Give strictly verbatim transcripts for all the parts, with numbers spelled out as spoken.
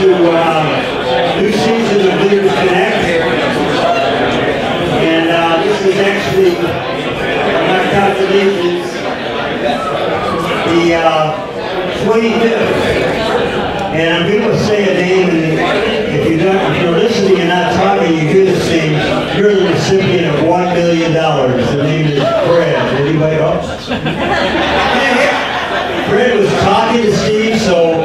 to uh, new season of LeadersConnect, and uh, this is actually my confirmation, the uh, twenty-fifth, and I'm going to say a name, and if, you don't, if you're listening and not talking, you hear this name, you're the recipient of one million dollars. The name is Fred. Anybody else? Fred was talking to Steve, so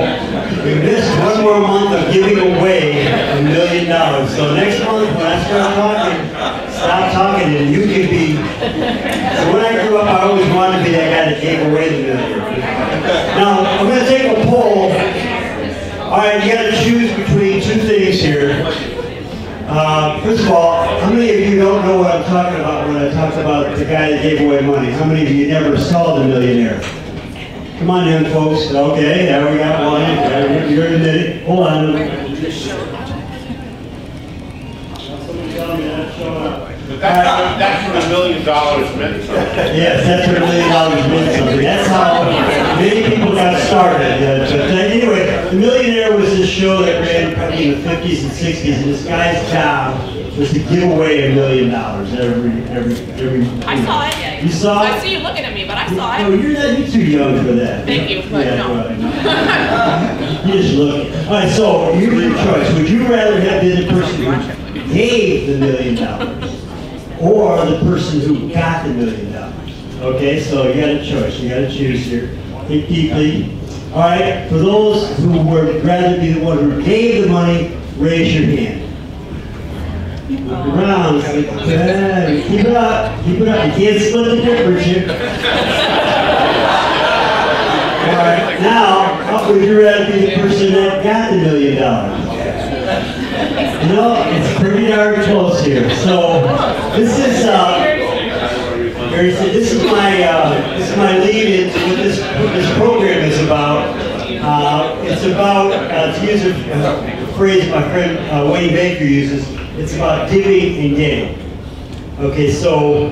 we missed one more month of giving away a million dollars. So next month when I start talking, stop talking and you can be. So when I grew up, I always wanted to be that guy that gave away the million. Now, I'm going to take a poll. All right, you got to choose between two things here. Uh, first of all, how many of you don't know what I'm talking about when I talk about the guy that gave away money? How many of you never saw The Millionaire? Come on in, folks. Okay, there we got one. Yeah, you're admitted. Hold on. But that's, not, that's what a million dollars meant something. Yes, that's what a million dollars meant something. That's how many people got started. Yeah, but anyway, The Millionaire was this show that ran probably in the fifties and sixties, and this guy's job was to give away a million dollars every, every, every. I saw it. You saw it? I see you looking at me, but I saw no, it. No, you're not you're too young for that. Thank you, but yeah, no. Right. You just look. All right, so your choice. Would you rather have been the person who gave the million dollars or the person who got the million dollars? Okay, so you got a choice. You got to choose here. Think deeply. All right, for those who would rather be the one who gave the money, raise your hand. Look around. Keep it up. Keep it up. You can't split the difference here. All right. Now, how would you rather be the person that got the million dollars? You know, it's pretty darn close here. So this is uh, very, this is my uh, this is my lead into what this what this program is about. Uh, it's about uh, to use a uh, phrase my friend uh, Wayne Baker uses. It's about giving and getting. Okay, so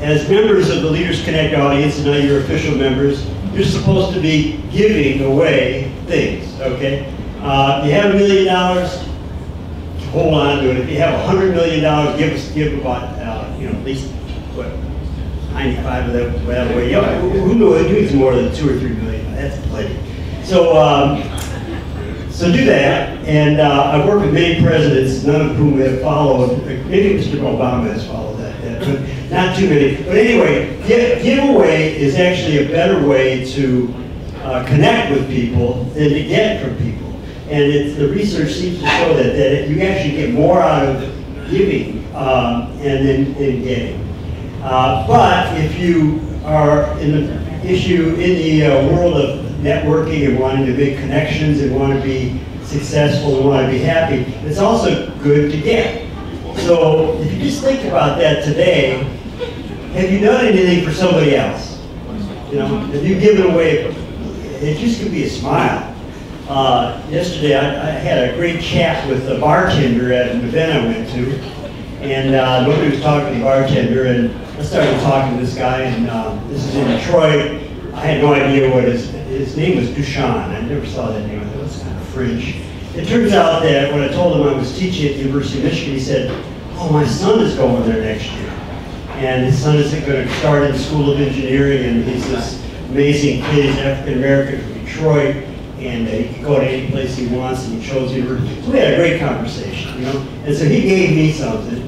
as members of the LeadersConnect audience, and now you're official members, you're supposed to be giving away things, okay? Uh, if you have a million dollars, hold on to it. If you have a hundred million dollars, give us give about uh, you know, at least what ninety-five of that whatever way. Yeah, who knows more than two or three million? That's plenty. So um, So do that, and uh, I've worked with many presidents, none of whom have followed, maybe Mister Obama has followed that, that but not too many. But anyway, give, giveaway is actually a better way to uh, connect with people than to get from people. And it's, the research seems to show that, that you actually get more out of giving um, and then than getting. Uh, but if you are in the issue, in the uh, world of networking and wanting to make connections and want to be successful and want to be happy, it's also good to get. So if you just think about that today, have you done anything for somebody else? You know, have you given away, it just could be a smile. Uh, yesterday I, I had a great chat with a bartender at an event I went to, and uh, nobody was talking to the bartender, and I started talking to this guy, and uh, this is in Detroit. I had no idea what his, his name was Dushan. I never saw that name. I thought it was kind of French. It turns out that when I told him I was teaching at the University of Michigan, he said, oh, my son is going there next year. And his son is going to start in the School of Engineering, and he's this amazing kid. He's African-American from Detroit, and he can go to any place he wants, and he chose the university. So we had a great conversation, you know? And so he gave me something.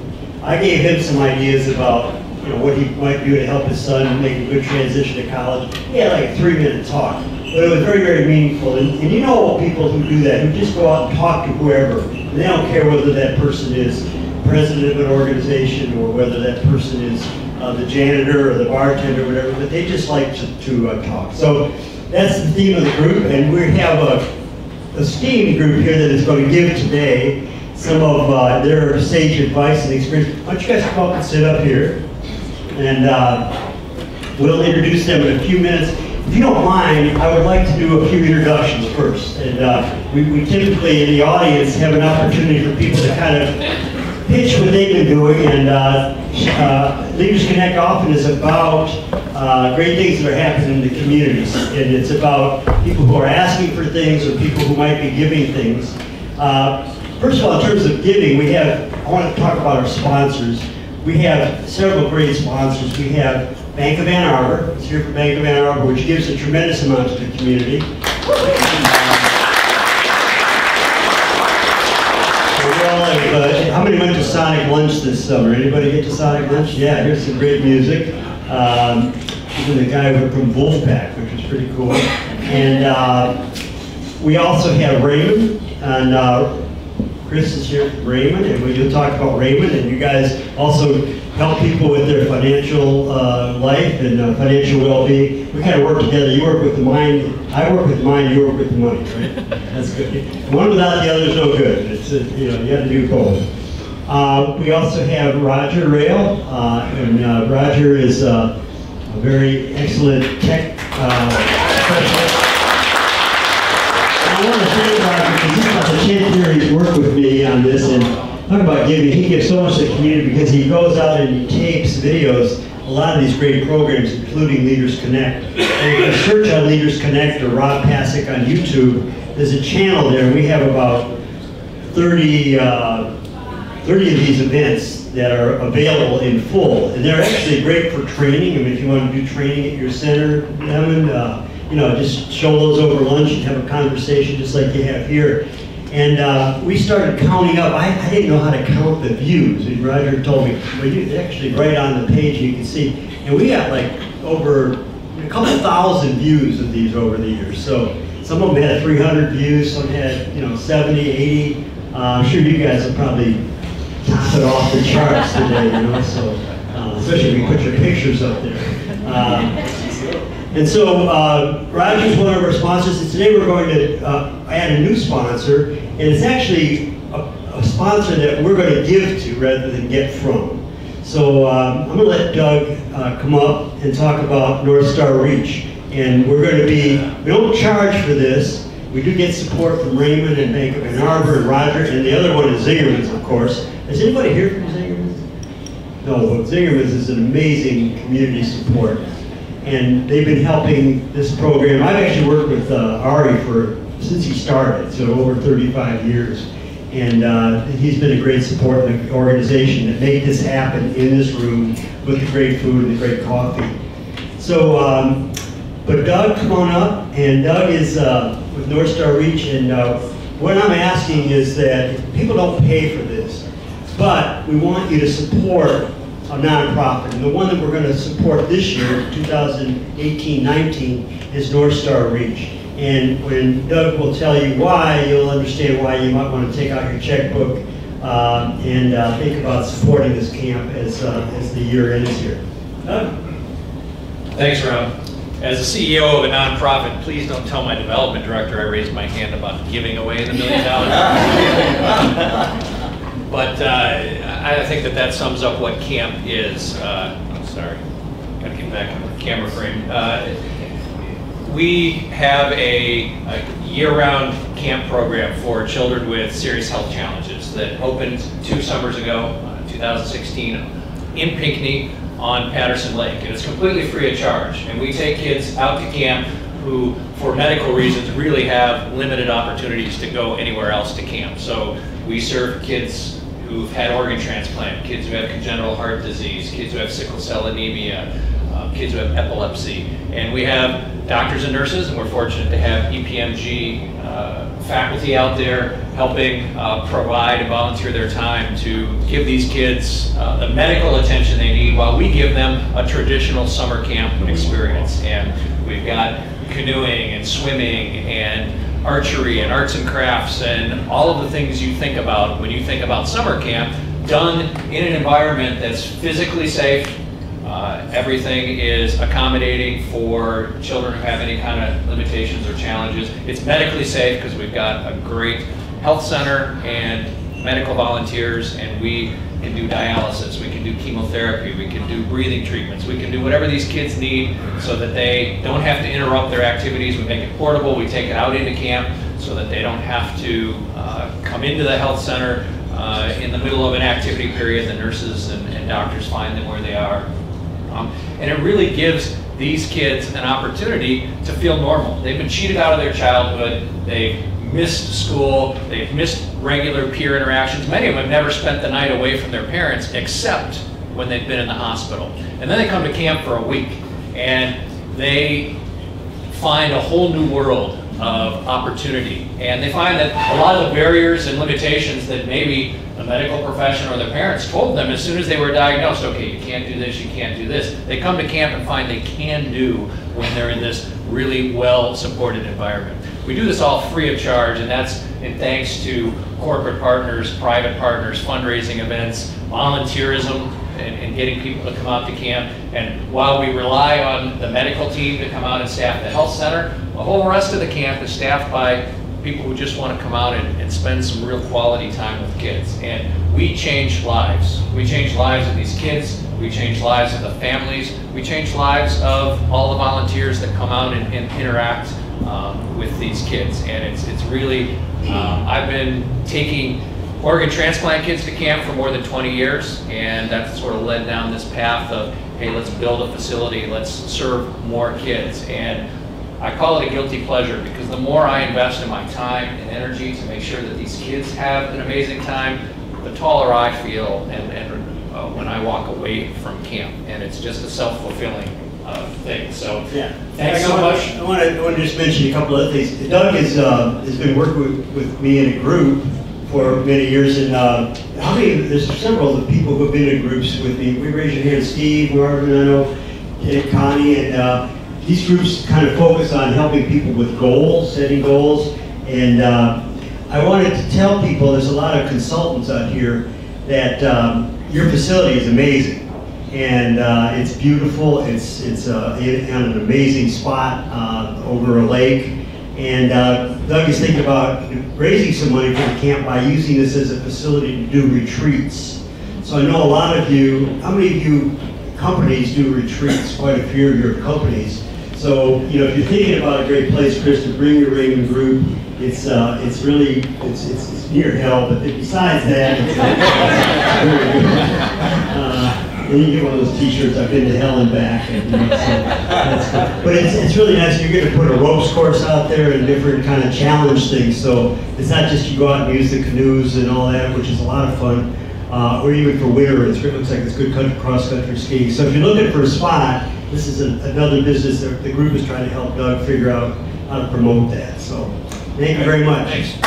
I gave him some ideas about you know, what he might do to help his son make a good transition to college. He had like a three-minute talk, but it was very, very meaningful. And, and you know people who do that, who just go out and talk to whoever, and they don't care whether that person is president of an organization or whether that person is uh, the janitor or the bartender or whatever, but they just like to, to uh, talk. So that's the theme of the group, and we have a, a esteemed group here that is going to give today some of uh, their sage advice and experience. Why don't you guys come up and sit up here? And uh, we'll introduce them in a few minutes. If you don't mind, I would like to do a few introductions first. And uh, we, we typically, in the audience, have an opportunity for people to kind of pitch what they've been doing. And uh, uh, LeadersConnect often is about uh, great things that are happening in the communities. And it's about people who are asking for things or people who might be giving things. Uh, first of all, in terms of giving, we have, I want to talk about our sponsors. We have several great sponsors. We have Bank of Ann Arbor. It's here for Bank of Ann Arbor, which gives a tremendous amount to the community. Uh, how many went to Sonic Lunch this summer? Anybody get to Sonic Lunch? Yeah, here's some great music. Um, even the guy from Wolfpack, which was pretty cool. And uh, we also have Raymond, and uh, Chris is here for Raymond, and we'll talk about Raymond. And you guys also help people with their financial uh, life and uh, financial well-being. We kind of work together. You work with the mind, I work with the mind, you work with the money, right? That's good. One without the other is no good. It's a, you know, you have to do both. Uh, we also have Roger Rayle, uh, and uh, Roger is uh, a very excellent tech uh, specialist. And I want to thank Roger because he's about the tenth year he's worked with me on this, and talk about giving. He gives so much to the community because he goes out and he tapes videos. A lot of these great programs, including Leaders Connect. And if you search on Leaders Connect or Rob Pasick on YouTube, there's a channel there. We have about thirty, uh, thirty of these events that are available in full. And they're actually great for training. I mean, if you want to do training at your center, Evan, uh, you know, just show those over lunch and have a conversation just like you have here. And uh, we started counting up. I, I didn't know how to count the views. And Roger told me, well, you actually right on the page you can see. And we got like over a couple thousand views of these over the years. So some of them had three hundred views, some had, you know, seventy, eighty. Uh, I'm sure you guys will probably top it off the charts today, you know, so, uh, especially if you put your pictures up there. Uh, And so uh, Roger's one of our sponsors, and today we're going to uh, add a new sponsor, and it's actually a, a sponsor that we're going to give to rather than get from. So um, I'm going to let Doug uh, come up and talk about North Star Reach, and we're going to be, we don't charge for this, we do get support from Raymond and Bank of Ann Arbor and Roger, and the other one is Zingerman's, of course. Is anybody here from Zingerman's? No, Zingerman's is an amazing community support. And they've been helping this program. I've actually worked with uh, Ari for, since he started, so over thirty-five years. And uh, he's been a great support in the organization that made this happen in this room with the great food and the great coffee. So, um, but Doug, come on up. And Doug is uh, with North Star Reach. And uh, what I'm asking is that people don't pay for this, but we want you to support a nonprofit. And the one that we're going to support this year, two thousand eighteen nineteen, is North Star Reach. And when Doug will tell you why, you'll understand why you might want to take out your checkbook uh, and uh, think about supporting this camp as, uh, as the year ends here. Doug? Thanks, Rob. As the C E O of a nonprofit, please don't tell my development director I raised my hand about giving away the million dollars. But uh, I think that that sums up what camp is. Uh, I'm sorry, gotta get back on the camera frame. Uh, we have a, a year-round camp program for children with serious health challenges that opened two summers ago, uh, two thousand sixteen, in Pinckney on Patterson Lake. And it's completely free of charge. And we take kids out to camp who, for medical reasons, really have limited opportunities to go anywhere else to camp. So we serve kids who've had organ transplant, kids who have congenital heart disease, kids who have sickle cell anemia, uh, kids who have epilepsy. And we have doctors and nurses, and we're fortunate to have E P M G uh, faculty out there helping uh, provide and volunteer their time to give these kids uh, the medical attention they need while we give them a traditional summer camp experience. And we've got canoeing and swimming and archery and arts and crafts and all of the things you think about when you think about summer camp done in an environment that's physically safe. Uh, everything is accommodating for children who have any kind of limitations or challenges. It's medically safe because we've got a great health center and medical volunteers, and we can do dialysis, we can do chemotherapy, we can do breathing treatments, we can do whatever these kids need so that they don't have to interrupt their activities. We make it portable, we take it out into camp so that they don't have to uh, come into the health center uh, in the middle of an activity period. The nurses and, and doctors find them where they are. Um, and it really gives these kids an opportunity to feel normal. They've been cheated out of their childhood, they've missed school, they've missed regular peer interactions. Many of them have never spent the night away from their parents except when they've been in the hospital. And then they come to camp for a week and they find a whole new world of opportunity. And they find that a lot of the barriers and limitations that maybe the medical profession or their parents told them as soon as they were diagnosed, okay, you can't do this, you can't do this. They come to camp and find they can do when they're in this really well-supported environment. We do this all free of charge, and that's in thanks to corporate partners, private partners, fundraising events, volunteerism, and, and getting people to come out to camp. And while we rely on the medical team to come out and staff the health center, the whole rest of the camp is staffed by people who just want to come out and, and spend some real quality time with kids. And we change lives. We change lives of these kids. We change lives of the families. We change lives of all the volunteers that come out and, and interact um, with these kids. And it's, it's really, uh, I've been taking organ transplant kids to camp for more than twenty years, and that's sort of led down this path of, hey, let's build a facility, let's serve more kids. And I call it a guilty pleasure, because the more I invest in my time and energy to make sure that these kids have an amazing time, the taller I feel and, and uh, when I walk away from camp. And it's just a self-fulfilling uh, thing. So yeah. Thanks so much. I want to, I want to just mention a couple of other things. Doug has, uh, has been working with, with me in a group for many years, and uh, how many, there's several of the people who have been in groups with me. We raise your hand, Steve, Marvin, I know, Connie, and uh, these groups kind of focus on helping people with goals, setting goals, and uh, I wanted to tell people, there's a lot of consultants out here, that um, your facility is amazing, and uh, it's beautiful, it's it's uh, in, on an amazing spot uh, over a lake, and uh, Doug is thinking about raising some money for the camp by using this as a facility to do retreats. So I know a lot of you, how many of you companies do retreats, quite a few of your companies. So, you know, if you're thinking about a great place, Chris, to bring your Raymond group, it's uh, it's really, it's, it's, it's near hell, but besides that, it's, uh, and you get one of those t-shirts, I've been to hell and back, and, you know, so that's cool. But it's, it's really nice, you're gonna put a ropes course out there and different kind of challenge things, so it's not just you go out and use the canoes and all that, which is a lot of fun, uh, or even for winter, it's, it looks like it's good cross-country skiing. So if you're looking for a spot, this is a, another business that the group is trying to help Doug figure out how to promote that. So thank you very much. Thanks.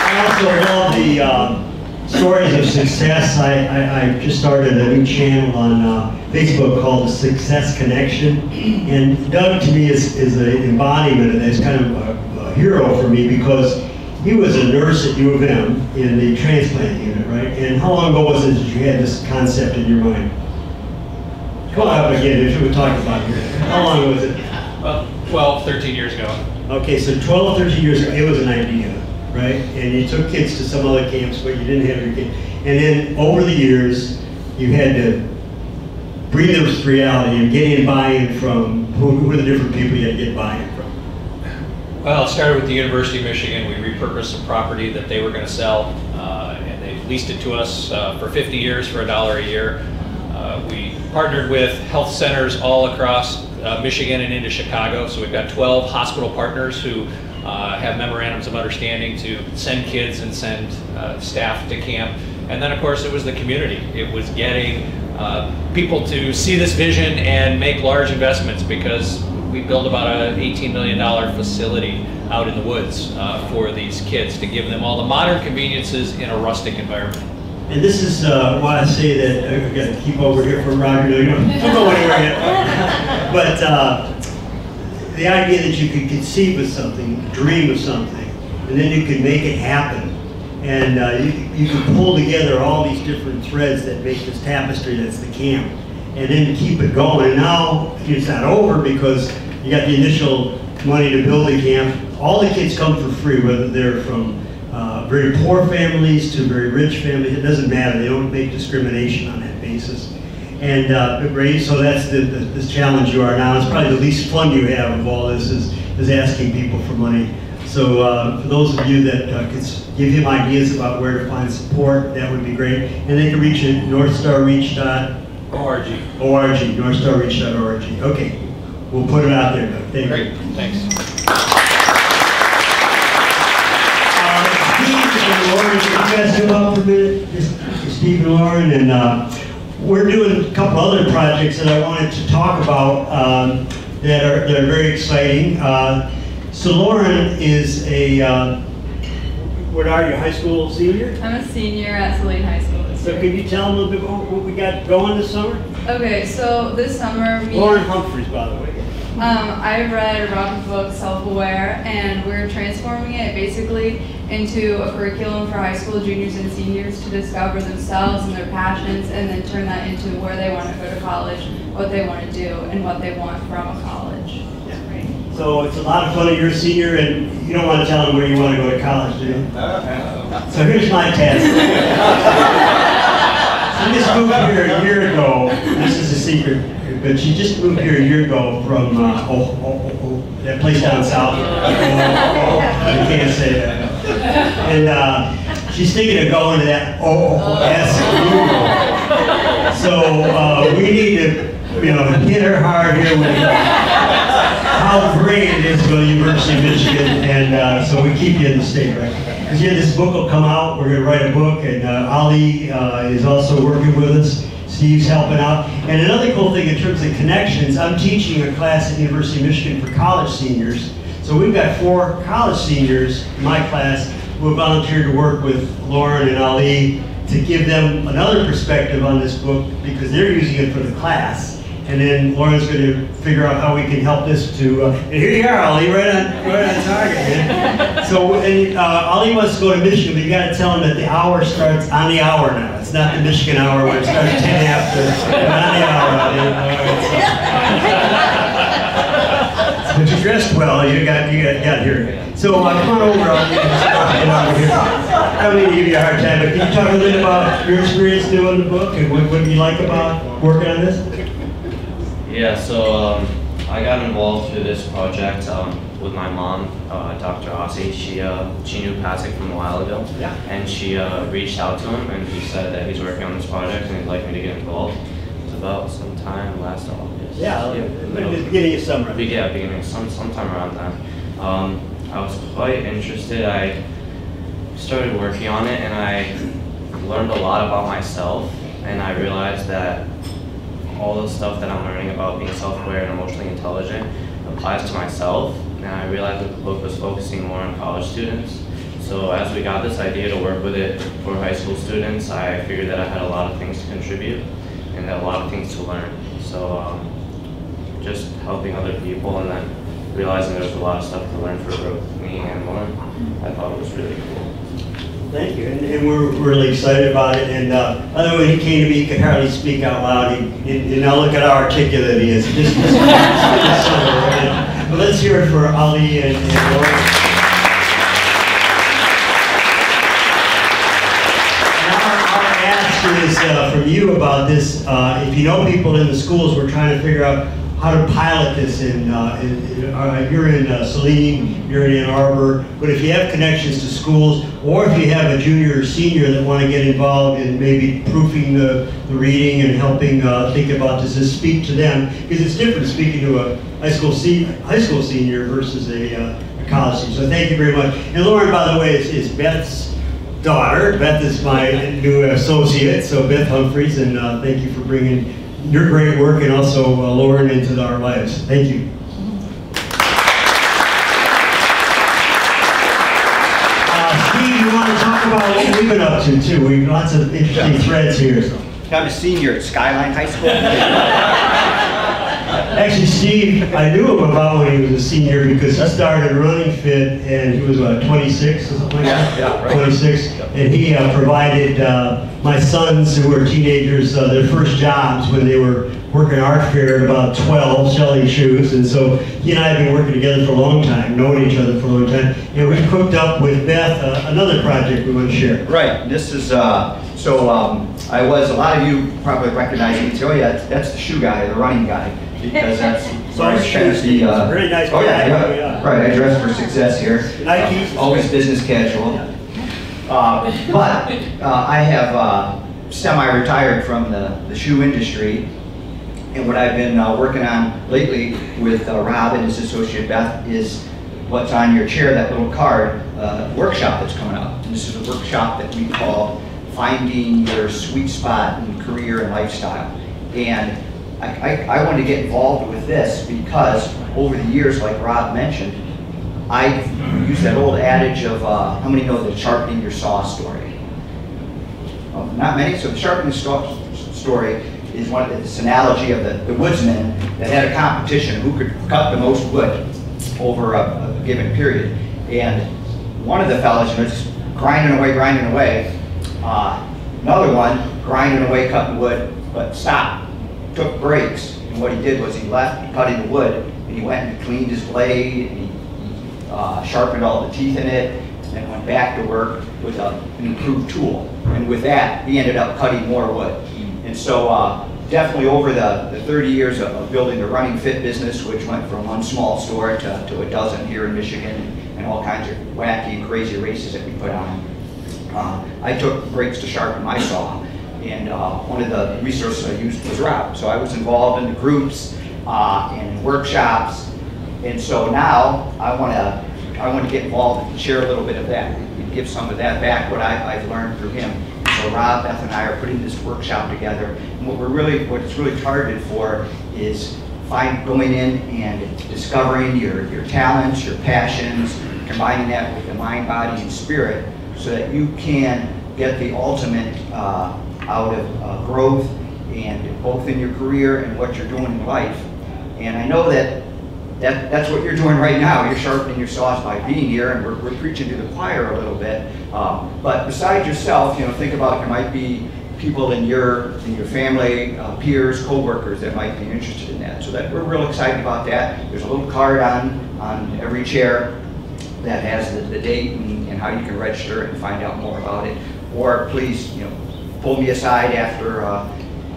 I also love the uh, stories of success. I, I, I just started a new channel on uh, Facebook called Success Connection. And Doug, to me, is, is an embodiment of this, kind of a, a hero for me, because he was a nurse at U of M in the transplant unit, right? And how long ago was it that you had this concept in your mind? Come on up again, if you were talking about here. How long was it? Well, twelve, thirteen years ago. Okay, so twelve, thirteen years ago, it was an idea, right? And you took kids to some other camps, but you didn't have your kids. And then over the years, you had to breathe into reality and get in buy-in from, who were the different people you had to get buy-in from? Well, it started with the University of Michigan. We repurposed some property that they were going to sell, uh, and they leased it to us uh, for fifty years for a dollar a year. Uh, we partnered with health centers all across uh, Michigan and into Chicago, so we've got twelve hospital partners who uh, have memorandums of understanding to send kids and send uh, staff to camp. And then, of course, it was the community. It was getting uh, people to see this vision and make large investments, because we built about an eighteen million dollar facility out in the woods uh, for these kids to give them all the modern conveniences in a rustic environment. And this is uh, why I say that I've got to keep over here from Roger. You don't, don't go anywhere yet. But uh, the idea that you could conceive of something, dream of something, and then you could make it happen. And uh, you, you can pull together all these different threads that make this tapestry that's the camp, and then keep it going. And now it's not over, because you got the initial money to build the camp. All the kids come for free, whether they're from uh, very poor families to very rich families. It doesn't matter. They don't make discrimination on that basis. And uh, so that's the, the, the challenge you are now. It's probably the least fun you have of all this, is, is asking people for money. So uh, for those of you that uh, could give him ideas about where to find support, that would be great. And they can reach at north star reach dot org. O R G. O R G, north star reach dot org. Okay, we'll put it out there. Thank Great. You. Thanks. Uh, Lauren, you guys come up for a minute? This Steve and Lauren, and uh, we're doing a couple other projects that I wanted to talk about um, that, are, that are very exciting. Uh, so Lauren is a, uh, what are you, high school senior? I'm a senior at Saline High School. So can you tell them a little bit about what we got going this summer? Okay, so this summer we... Lauren Humphreys, by the way. Um, I read Rob's book, Self-Aware, and we're transforming it basically into a curriculum for high school juniors and seniors to discover themselves and their passions, and then turn that into where they want to go to college, what they want to do, and what they want from a college. So it's a lot of fun. You're a senior, and you don't want to tell them where you want to go to college, do you? Uh, so here's my task. I just moved here a year ago. This is a secret, but she just moved here a year ago from uh, oh, oh, oh, oh, that place down south. Oh, oh, oh. I can't say that. And uh, she's thinking of going to that O S U. So uh, we need to, you know, hit her hard here with. Uh, how great it is to go to the University of Michigan, and uh, so we keep you in the state, right? Because yeah, this book will come out, we're going to write a book, and uh, Ali uh, is also working with us, Steve's helping out. And another cool thing in terms of connections, I'm teaching a class at the University of Michigan for college seniors. So we've got four college seniors in my class who have volunteered to work with Lauren and Ali to give them another perspective on this book, because they're using it for the class. And then Lauren's going to figure out how we can help this to, uh, and here you are, Ali, right on, right on target, man. So, and, uh, Ali wants to go to Michigan, but you got to tell him that the hour starts on the hour now. It's not the Michigan hour where it starts ten after, but on the hour, Ali. Right, so. But you dressed well, you got, you got, got here. So uh, come on over, Ali, and over here. I don't need to give you a hard time, but can you talk a little bit about your experience doing the book, and what, what you like about working on this? Yeah, so um, I got involved through this project um, with my mom, uh, Doctor Ossie. She uh, she knew Pasick from a while ago, yeah. And she uh, reached out to him, and he said that he's working on this project and he'd like me to get involved. It's about sometime last August. Yeah, yeah the beginning of summer. Yeah, beginning some sometime around that. Um, I was quite interested. I started working on it, and I learned a lot about myself, and I realized that all the stuff that I'm learning about being self-aware and emotionally intelligent applies to myself, and I realized that the book was focusing more on college students. So as we got this idea to work with it for high school students, I figured that I had a lot of things to contribute and a lot of things to learn. So um, just helping other people, and then realizing there's a lot of stuff to learn for both me and Lauren, I thought it was really cool. Thank you, and, and we're really excited about it. And uh, by the way, he came to me, he could hardly speak out loud. And now look at how articulate he is. Just, just, just, just right? But let's hear it for Ali and, and Lauren. Now our, our ask is uh, from you about this. Uh, if you know people in the schools, we're trying to figure out how to pilot this in, uh, in, in uh, you're in uh, Saline, you're in Ann Arbor, but if you have connections to schools, or if you have a junior or senior that want to get involved in maybe proofing the, the reading and helping uh, think about, does this speak to them? Because it's different speaking to a high school, se high school senior versus a, uh, a college senior. So thank you very much. And Lauren, by the way, is, is Beth's daughter. Beth is my new associate, so Beth Humphreys, and uh, thank you for bringing your great work and also uh, Lauren into our lives. Thank you. Uh, Steve, you want to talk about what we've been up to too? We've lots of interesting yeah. threads here. I'm a senior at Skyline High School. Actually, Steve, I knew him about when he was a senior because he started Running Fit, and he was what, twenty-six or something like that? Yeah, yeah, right. twenty-six, yeah. And he uh, provided uh, my sons who were teenagers uh, their first jobs when they were working art fair at about twelve, selling shoes. And so he and I have been working together for a long time, knowing each other for a long time. And we hooked up with Beth uh, another project we want to share. Right. This is uh, so um, I was a lot of you probably recognize me. Oh yeah, that's the shoe guy, the running guy, because that's sorry, shoes. The uh, really nice. Oh yeah, yeah, yeah, right. I dress for success here. Nike. Uh, always business casual. Yeah. Uh, but uh, I have uh, semi-retired from the, the shoe industry. And what I've been uh, working on lately with uh, Rob and his associate Beth is what's on your chair, that little card, uh, workshop that's coming up. And this is a workshop that we call Finding Your Sweet Spot in Career and Lifestyle. And I, I, I want to get involved with this because over the years, like Rob mentioned, I use that old adage of uh, how many know the sharpening your saw story? Well, not many. So the sharpening story is one of this analogy of the, the woodsman that had a competition who could cut the most wood over a, a given period. And one of the fellas was grinding away, grinding away. Uh, another one grinding away, cutting wood, but stopped, took breaks. And what he did was he left cutting the wood, and he went and cleaned his blade, and he Uh, sharpened all the teeth in it, and then went back to work with a, an improved tool. And with that, he ended up cutting more wood. And so uh, definitely over the, the thirty years of, of building the Running Fit business, which went from one small store to, to a dozen here in Michigan, and, and all kinds of wacky and crazy races that we put on, uh, I took breaks to sharpen my saw. And uh, one of the resources I used was Rob. So I was involved in the groups uh, and workshops. And so now I want to I want to get involved and share a little bit of that and give some of that back, what I, I've learned through him. So Rob, Beth, and I are putting this workshop together, and what we're really what it's really targeted for is find going in and discovering your your talents, your passions, combining that with the mind, body, and spirit, so that you can get the ultimate uh, out of uh, growth, and both in your career and what you're doing in life. And I know that. That, that's what you're doing right now. You're sharpening your saws by being here, and we're, we're preaching to the choir a little bit. Um, but besides yourself, you know, think about there might be people in your in your family, uh, peers, coworkers that might be interested in that. So that we're real excited about that. There's a little card on on every chair that has the, the date and, and how you can register and find out more about it. Or please, you know, pull me aside after. Uh,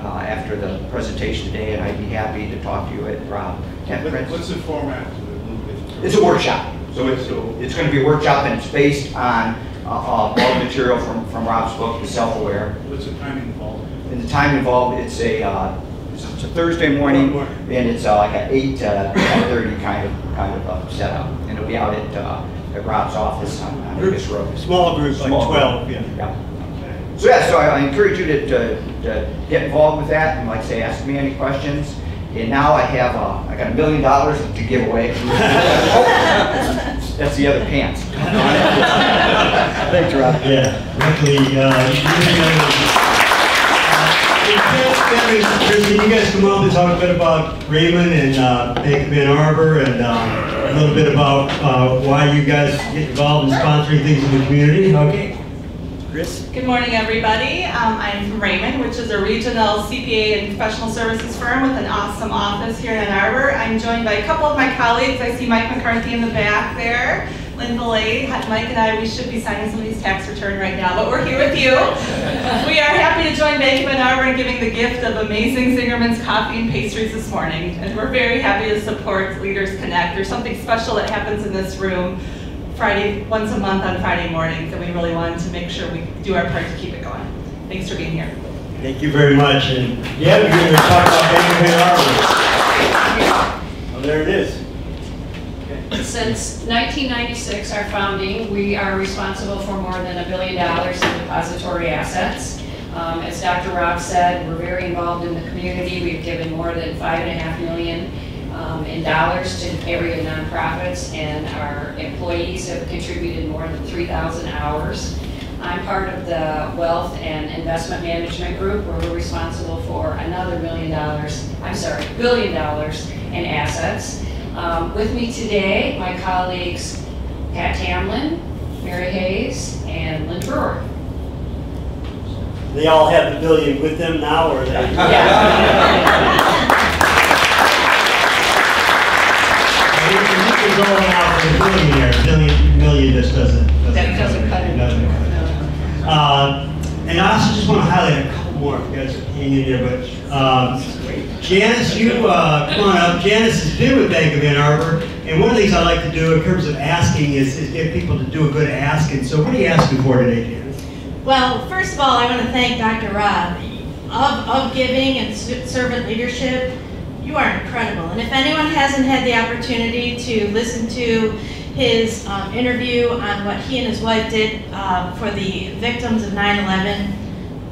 Uh, after the presentation today, and I'd be happy to talk to you at Rob. What, what's the format? It's a workshop. So it's a, it's going to be a workshop, and it's based on uh, all material from, from Rob's book, The Self-Aware. What's the time involved? And the time involved, it's a uh, it's a Thursday morning, morning. And it's uh, like an eight to thirty kind of kind of uh, setup, and it'll be out at uh, at Rob's office on, on Vegas Road. Small group, like twelve, group. yeah. yeah. So yeah, so I, I encourage you to, to, to get involved with that, and like I say, ask me any questions. And now I have uh, I got a million dollars to give away. That's the other pants. Thanks, Rob. Yeah, luckily. Uh, uh, can you guys come on and talk a bit about Raymond and uh, Bank of Ann Arbor, and uh, a little bit about uh, why you guys get involved in sponsoring things in the community? Okay. Chris? Good morning, everybody. Um, I'm from Raymond, which is a regional C P A and professional services firm with an awesome office here in Ann Arbor. I'm joined by a couple of my colleagues. I see Mike McCarthy in the back there. Lynn Belay, Mike and I, we should be signing somebody's tax return right now, but we're here with you. We are happy to join Bank of Ann Arbor in giving the gift of amazing Zingerman's coffee and pastries this morning. And we're very happy to support Leaders Connect. There's something special that happens in this room Friday, once a month on Friday mornings, and we really wanted to make sure we do our part to keep it going. Thanks for being here. Thank you very much. And yeah, we're going to talk about Bank of Ann Arbor. Well, there it is. Okay. Since nineteen ninety-six, our founding, we are responsible for more than a billion dollars in depository assets. Um, as Doctor Rob said, we're very involved in the community. We've given more than five and a half million Um, in dollars to area nonprofits, and our employees have contributed more than three thousand hours. I'm part of the Wealth and Investment Management Group, where we're responsible for another million dollars, I'm sorry, billion dollars in assets. Um, with me today, my colleagues Pat Tamlin, Mary Hayes, and Lynn Brewer. They all have the billion with them now, or they? Yeah. Going out with a billion here, million, million just doesn't. doesn't that doesn't cut it. Doesn't cut it. Uh, and I also just want to highlight a couple more. If you guys are hanging in there, but uh, Janice, you uh, come on up. Janice has been with Bank of Ann Arbor, and one of the things I like to do in terms of asking is, is get people to do a good ask. And so, what are you asking for today, Janice? Well, first of all, I want to thank Doctor Rob. Of, of giving and servant leadership, you are incredible. And if anyone hasn't had the opportunity to listen to his um, interview on what he and his wife did uh, for the victims of nine eleven,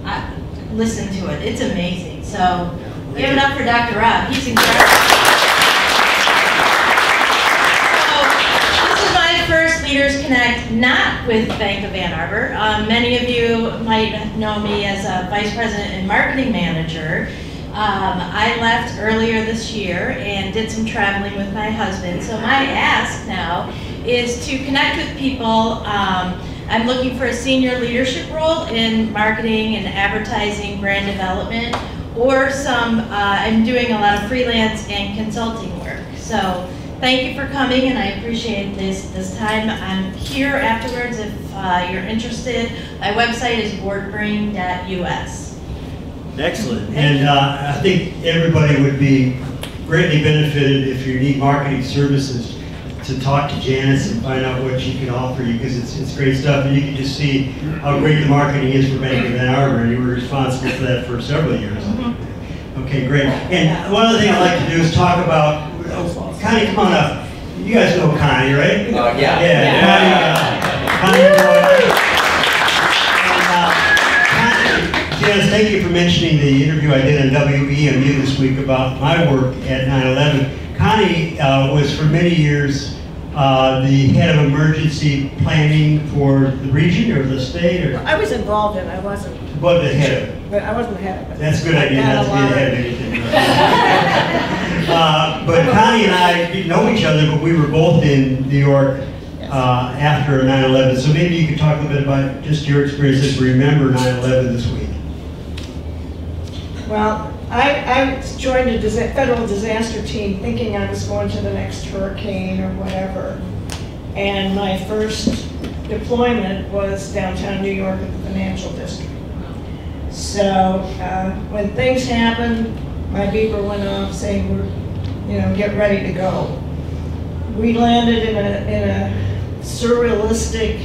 uh, listen to it. It's amazing. So yeah, give it up for Doctor Rob. He's incredible. First Leaders Connect, not with Bank of Ann Arbor. Um, many of you might know me as a vice president and marketing manager. Um, I left earlier this year and did some traveling with my husband. So my ask now is to connect with people. Um, I'm looking for a senior leadership role in marketing and advertising, brand development, or some, uh, I'm doing a lot of freelance and consulting work. So thank you for coming, and I appreciate this, this time. I'm here afterwards if uh, you're interested. My website is board brain dot U S. Excellent, and uh, I think everybody would be greatly benefited if you need marketing services to talk to Janice and find out what she can offer you, because it's, it's great stuff, and you can just see how great the marketing is for Bank of Ann Arbor, and you were responsible for that for several years. Mm-hmm. Okay, great. And one other thing I'd like to do is talk about Connie, come on up. You guys know Connie, right? Uh, yeah. Yeah, yeah. Connie, uh, Connie, and, uh, Connie, Janice, thank you for mentioning the interview I did on W E M U this week about my work at nine eleven. Connie uh, was for many years uh, the head of emergency planning for the region or the state? Or well, I was involved in it, I wasn't. Well, the head of it. But I wasn't the head of it. That's a good idea not to be the head of anything. Right? Uh, but Connie and I didn't know each other, but we were both in New York uh, after nine eleven. So maybe you could talk a little bit about just your experience as you remember nine eleven this week. Well, I, I joined a disa federal disaster team thinking I was going to the next hurricane or whatever. And my first deployment was downtown New York at the financial district. So uh, when things happened, my beeper went off saying, we're, you know, get ready to go. We landed in a, in a surrealistic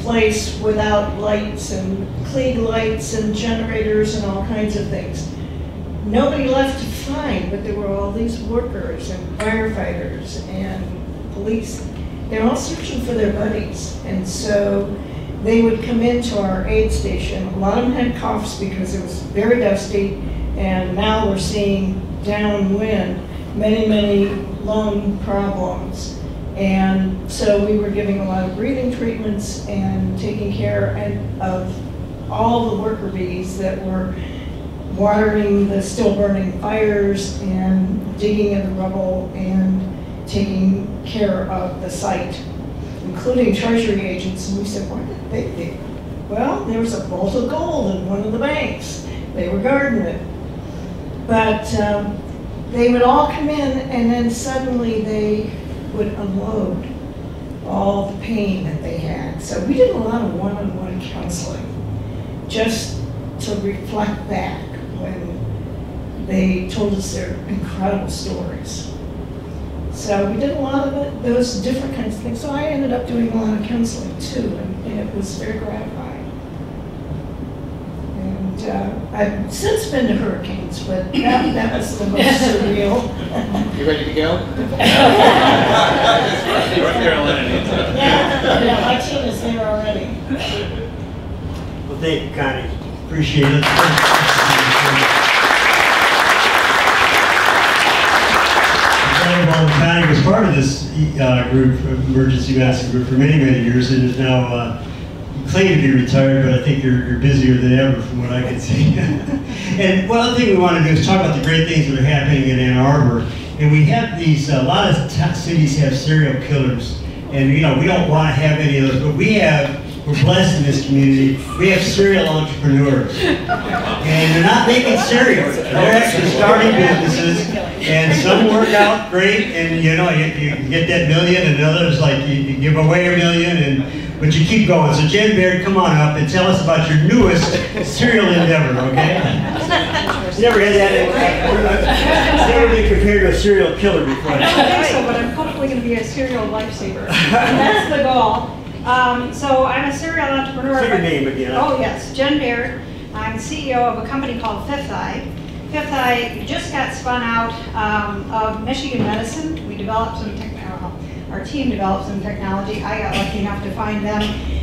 place without lights and Klieg lights and generators and all kinds of things. Nobody left to find, but there were all these workers and firefighters and police. They're all searching for their buddies. And so they would come into our aid station. A lot of them had coughs because it was very dusty. And now we're seeing downwind many, many lung problems. And so we were giving a lot of breathing treatments and taking care of all the worker bees that were watering the still burning fires and digging in the rubble and taking care of the site, including Treasury agents. And we said, why did they think? Well, there was a vault of gold in one of the banks. They were guarding it. But um, they would all come in, and then suddenly they would unload all the pain that they had. So we did a lot of one-on-one counseling just to reflect back when they told us their incredible stories. So we did a lot of it, those different kinds of things. So I ended up doing a lot of counseling too, and, and it was very gratifying. Uh, I've since been to hurricanes, but that, that was the most surreal. You ready to go? Yeah, yeah, my team is there already. Well, thank you, Connie. Appreciate it. Connie was part of this uh, group, emergency master group, for many, many years, and is now. Uh, claim to be retired, but I think you're, you're busier than ever from what I can see. And one other thing we want to do is talk about the great things that are happening in Ann Arbor. And we have these, a lot of top cities have serial killers. And you know, we don't want to have any of those, but we have, we're blessed in this community, we have serial entrepreneurs. And they're not making cereal, they're actually starting businesses. And some work out great, and you know, you, you get that million, and others like, you, you give away a million, and but you keep going. So Jen Baird, come on up and tell us about your newest serial endeavor, okay? Never had that. Never been compared to a serial killer before. I don't think so, but I'm hopefully going to be a serial lifesaver. And that's the goal. Um, so I'm a serial entrepreneur. Say your name again. Oh yes, Jen Baird. I'm C E O of a company called Fifth Eye. Fifth Eye just got spun out um, of Michigan Medicine. We developed some technology. Our team developed some technology. I got lucky enough to find them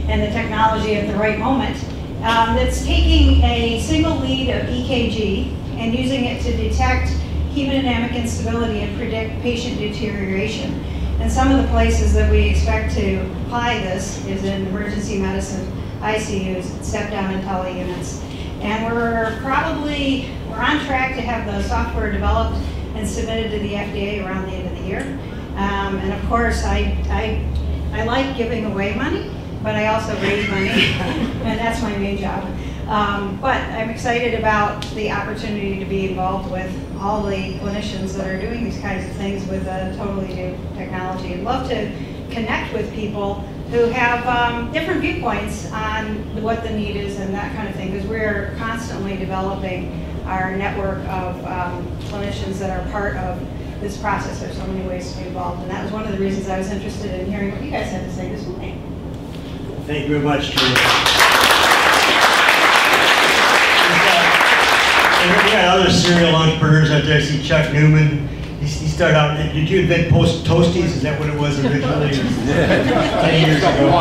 and the technology at the right moment. That's um, taking a single lead of E K G and using it to detect hemodynamic instability and predict patient deterioration. And some of the places that we expect to apply this is in emergency medicine, I C Us, step-down and tele units. And we're probably, we're on track to have the software developed and submitted to the F D A around the end of the year. Um, and of course, I, I, I like giving away money, but I also raise money, and that's my main job. Um, but I'm excited about the opportunity to be involved with all the clinicians that are doing these kinds of things with a totally new technology. I'd love to connect with people who have um, different viewpoints on what the need is and that kind of thing, because we're constantly developing our network of um, clinicians that are part of this process. There's so many ways to be involved, and that was one of the reasons I was interested in hearing what you guys had to say this morning. Thank you very much, Drew. We got other serial entrepreneurs out there. I see Chuck Newman. He, he started out. Did you invent post Toasties? Is that what it was originally? ten years ago.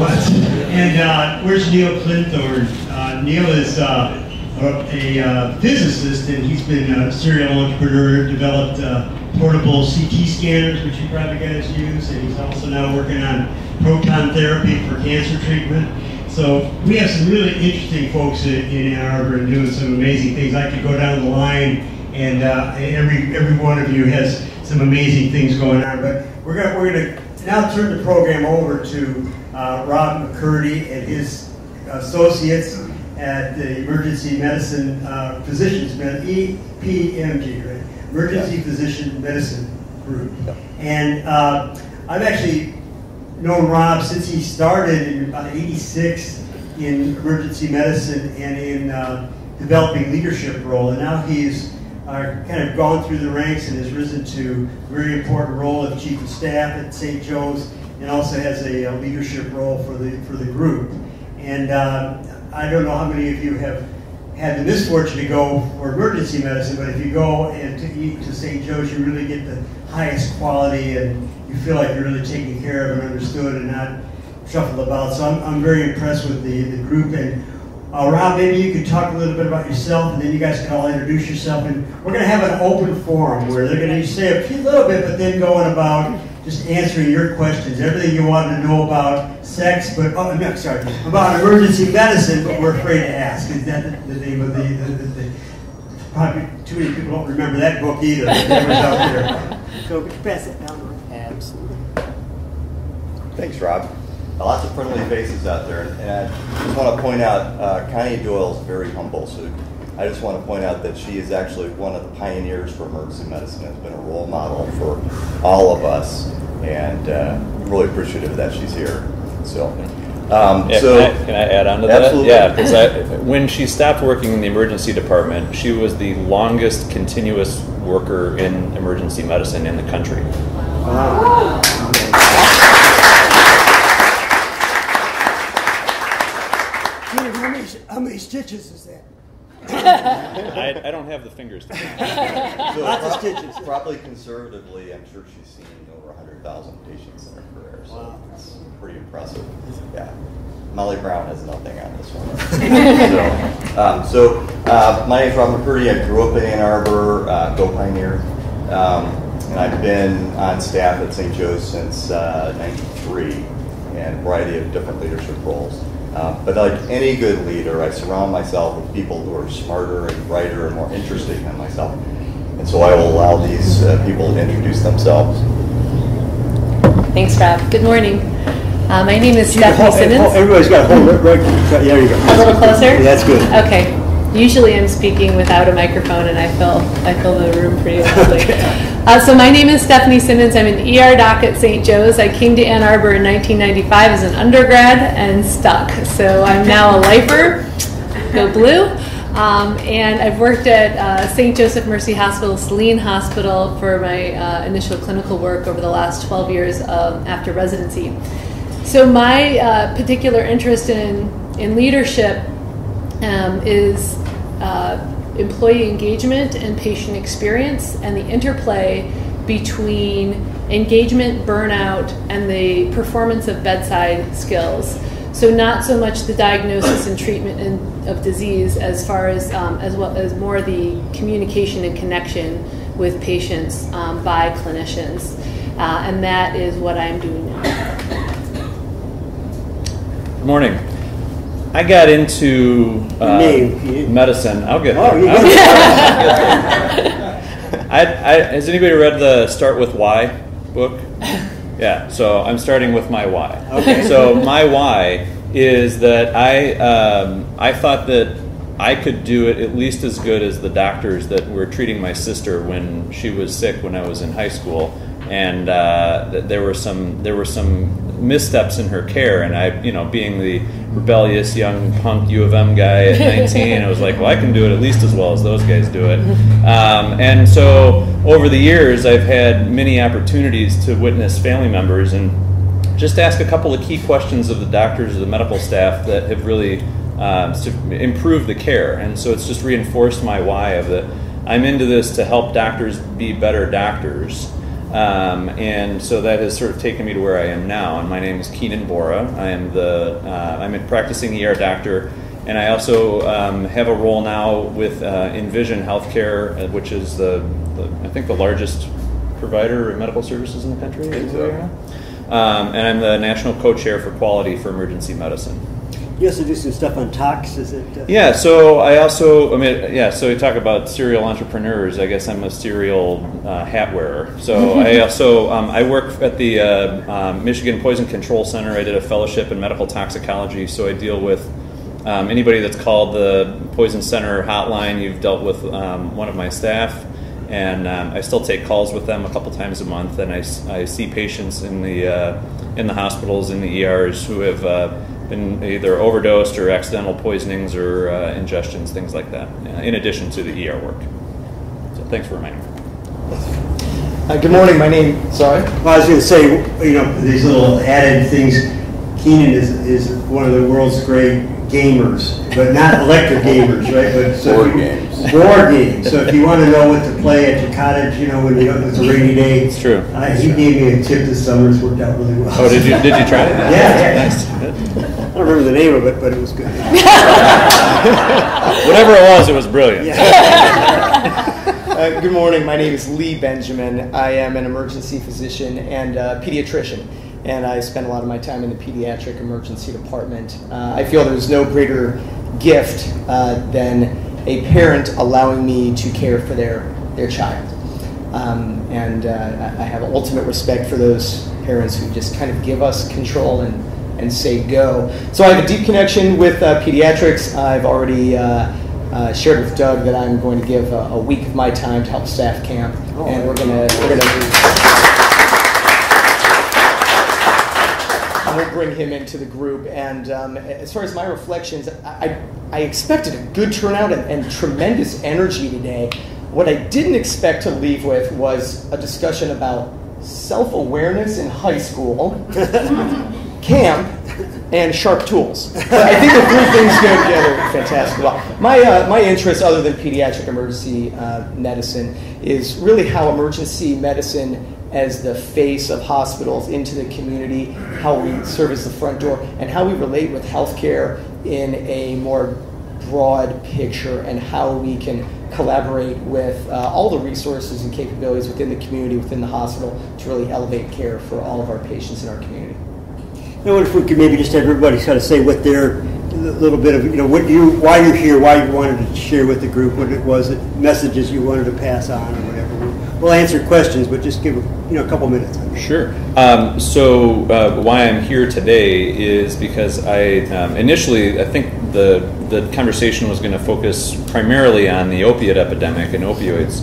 What? And uh, where's Neil Clinthorne? Uh, Neil is uh, a, a uh, physicist, and he's been a serial entrepreneur. Developed uh, portable C T scanners, which you probably guys use, and he's also now working on proton therapy for cancer treatment. So we have some really interesting folks in, in Ann Arbor doing some amazing things. I could go down the line, and uh, every every one of you has some amazing things going on. But we're gonna we're gonna now turn the program over to uh, Rob McCurdy and his associates at the Emergency Medicine uh, Physicians E P M G, right? Emergency yeah. Physician Medicine Group. Yeah. And uh, I've actually known Rob since he started in about eighty-six in emergency medicine and in uh, developing leadership role, and now he's uh, kind of gone through the ranks and has risen to a very important role of chief of staff at Saint Joe's, and also has a, a leadership role for the for the group. And uh, I don't know how many of you have had the misfortune to go for emergency medicine, but if you go and to, to Saint Joe's, you really get the highest quality and you feel like you're really taken care of and understood and not shuffled about. So I'm, I'm very impressed with the, the group. And uh, Rob, maybe you could talk a little bit about yourself, and then you guys can all introduce yourself. And we're going to have an open forum where they're going to say a little bit, but then going about just answering your questions, everything you wanted to know about sex, but oh, no, sorry, about emergency medicine, but we're afraid to ask. Is that the, the name of the, the, the, the, probably too many people don't remember that book either. That was out there. Go press it down. Absolutely. Thanks, Rob. Lots of friendly faces out there, and I just want to point out uh, Connie Doyle is very humble, so I just want to point out that she is actually one of the pioneers for emergency medicine, has been a role model for all of us, and uh, really appreciative that she's here. So, um, yeah, so can, I, can I add on to that? Absolutely. Yeah, because when she stopped working in the emergency department, she was the longest continuous worker in emergency medicine in the country. Wow. How many, how many stitches is that? I, I don't have the fingers. To so lots of stitches. Probably conservatively, I'm sure she's seen over one hundred thousand patients in her career, so wow. It's pretty impressive. Yeah, Molly Brown has nothing on this one. so, um, so uh, my name is Rob McCurdy. I grew up in Ann Arbor, uh, Go Pioneer, um, and I've been on staff at Saint Joe's since ninety-three and a variety of different leadership roles. Uh, but like any good leader, I surround myself with people who are smarter and brighter and more interesting than myself. And so I will allow these uh, people to introduce themselves. Thanks, Rob. Good morning. Uh, my name is Stefanie Simmons. Oh, everybody's got a hold right, right, right. There you go. A little closer? Yeah, that's good. Okay. Usually I'm speaking without a microphone, and I fill, I fill the room pretty loudly. Okay. Uh, so my name is Stefanie Simmons. I'm an E R doc at Saint Joe's. I came to Ann Arbor in nineteen ninety-five as an undergrad and stuck. So I'm now a lifer, go blue. Um, and I've worked at uh, Saint Joseph Mercy Hospital, Saline Hospital for my uh, initial clinical work over the last twelve years um, after residency. So my uh, particular interest in, in leadership um, is uh, employee engagement and patient experience, and the interplay between engagement, burnout, and the performance of bedside skills. So not so much the diagnosis and treatment in, of disease, as far as um, as well as more the communication and connection with patients um, by clinicians, uh, and that is what I'm doing now. Good morning. I got into uh, Me. medicine. I'll get there. Oh, yeah. I'll get there. I, I, has anybody read the Start With Why book? Yeah, so I'm starting with my why. Okay. So my why is that I um, I thought that I could do it at least as good as the doctors that were treating my sister when she was sick when I was in high school, and uh, that there were some there were some missteps in her care, and I, you know, being the rebellious young punk U of M guy at nineteen, I was like, well, I can do it at least as well as those guys do it. Um, and so over the years, I've had many opportunities to witness family members and just ask a couple of key questions of the doctors or the medical staff that have really uh, improved the care. And so it's just reinforced my why of that I'm into this to help doctors be better doctors. Um, and so that has sort of taken me to where I am now. And my name is Keenan Bora. I am the uh, I'm a practicing E R doctor, and I also um, have a role now with uh, Envision Healthcare, which is the, the I think the largest provider of medical services in the country. So. Um, and I'm the national co-chair for quality for emergency medicine. You also do some stuff on talks, is it? Uh, yeah, so I also, I mean, yeah, so we talk about serial entrepreneurs. I guess I'm a serial uh, hat wearer. So I also, um, I work at the uh, um, Michigan Poison Control Center. I did a fellowship in medical toxicology, so I deal with um, anybody that's called the Poison Center hotline. You've dealt with um, one of my staff, and um, I still take calls with them a couple times a month, and I, I see patients in the, uh, in the hospitals, in the E Rs who have... Uh, been either overdosed or accidental poisonings or uh, ingestions, things like that, in addition to the E R work. So thanks for reminding me. Uh, good morning, my name, sorry? Well, I was going to say, you know, these little added things, Keenan is, is one of the world's great gamers, but not electric gamers, right? But so board you, games. Board games. So if you want to know what to play at your cottage, you know, when you, it's a rainy day. It's true. Uh, he true. gave me a tip this summer. It's worked out really well. Oh, did you did you try it? Yeah. Nice. I don't remember the name of it, but it was good. Whatever it was, it was brilliant. Yeah. Uh, good morning. My name is Lee Benjamin. I am an emergency physician and uh, pediatrician, and I spend a lot of my time in the pediatric emergency department. Uh, I feel there's no greater gift uh, than a parent allowing me to care for their, their child. Um, and uh, I have ultimate respect for those parents who just kind of give us control and, and say go. So I have a deep connection with uh, pediatrics. I've already uh, Uh, shared with Doug that I'm going to give a, a week of my time to help staff camp, oh, and we're going to we're going to we'll bring him into the group. And um, as far as my reflections, I I expected a good turnout and, and tremendous energy today. What I didn't expect to leave with was a discussion about self-awareness in high school, camp, and sharp tools. But I think the three things go together fantastically well. My, uh, my interest, other than pediatric emergency uh, medicine, is really how emergency medicine as the face of hospitals into the community, how we serve as the front door, and how we relate with healthcare in a more broad picture, and how we can collaborate with uh, all the resources and capabilities within the community, within the hospital, to really elevate care for all of our patients in our community. I wonder if we could maybe just have everybody kind of say what their little bit of, you know, what you, why you're here, why you wanted to share with the group, what it was, that messages you wanted to pass on or whatever. We'll answer questions, but just give, you know, a couple minutes. Sure. Um, so uh, why I'm here today is because I um, initially, I think the, the conversation was going to focus primarily on the opiate epidemic and opioids.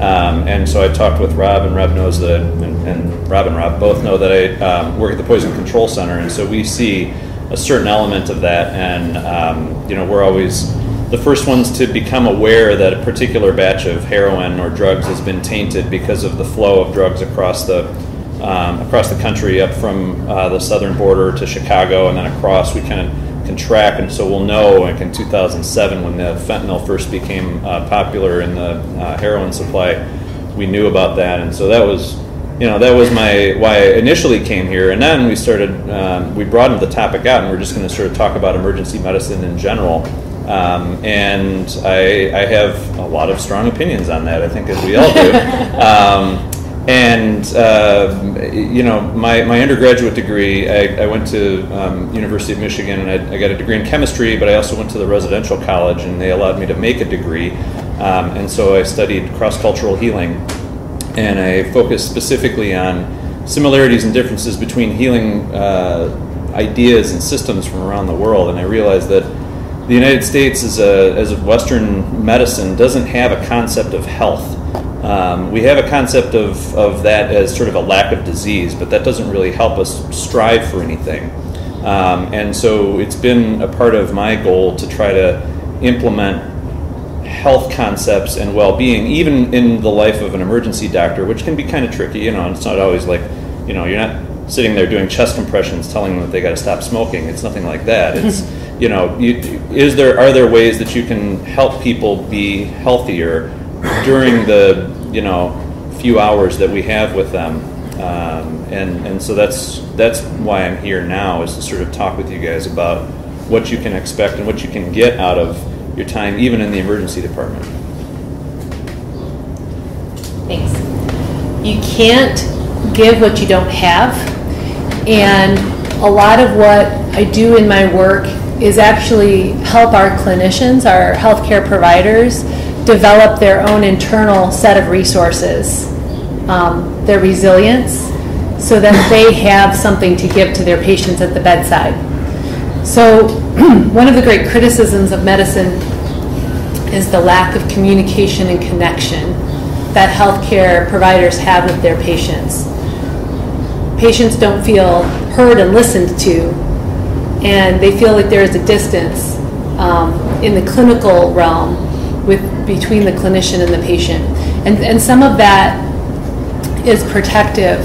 Um, and so I talked with Rob, and Rob knows that, and, and Rob and Rob both know that I um, work at the Poison Control Center, and so we see a certain element of that, and um, you know, we're always the first ones to become aware that a particular batch of heroin or drugs has been tainted because of the flow of drugs across the um, across the country, up from uh, the southern border to Chicago, and then across. We kind of can track, and so we'll know, like in two thousand seven, when the fentanyl first became uh, popular in the uh, heroin supply, we knew about that, and so that was, you know, that was my why I initially came here. And then we started, um, we broadened the topic out, and we're just going to sort of talk about emergency medicine in general. Um, and I, I have a lot of strong opinions on that, I think, as we all do. um, and, uh, you know, my, my undergraduate degree, I, I went to um, University of Michigan, and I, I got a degree in chemistry, but I also went to the residential college, and they allowed me to make a degree. Um, and so I studied cross-cultural healing, and I focused specifically on similarities and differences between healing uh, ideas and systems from around the world. And I realized that the United States, as a, as a Western medicine, doesn't have a concept of health. Um, we have a concept of, of that as sort of a lack of disease, but that doesn't really help us strive for anything. Um, and so it's been a part of my goal to try to implement health concepts and well-being, even in the life of an emergency doctor, which can be kind of tricky. You know, and it's not always like, you know, you're not sitting there doing chest compressions telling them that they got to stop smoking. It's nothing like that. It's you know, you, is there are there ways that you can help people be healthier during the you know few hours that we have with them, um, and and so that's that's why I'm here now, is to sort of talk with you guys about what you can expect and what you can get out of your time, even in the emergency department. Thanks. You can't give what you don't have, and a lot of what I do in my work is actually help our clinicians, our healthcare providers, develop their own internal set of resources, um, their resilience, so that they have something to give to their patients at the bedside. So one of the great criticisms of medicine is the lack of communication and connection that healthcare providers have with their patients. Patients don't feel heard and listened to, and they feel like there is a distance um, in the clinical realm with between the clinician and the patient. And, and some of that is protective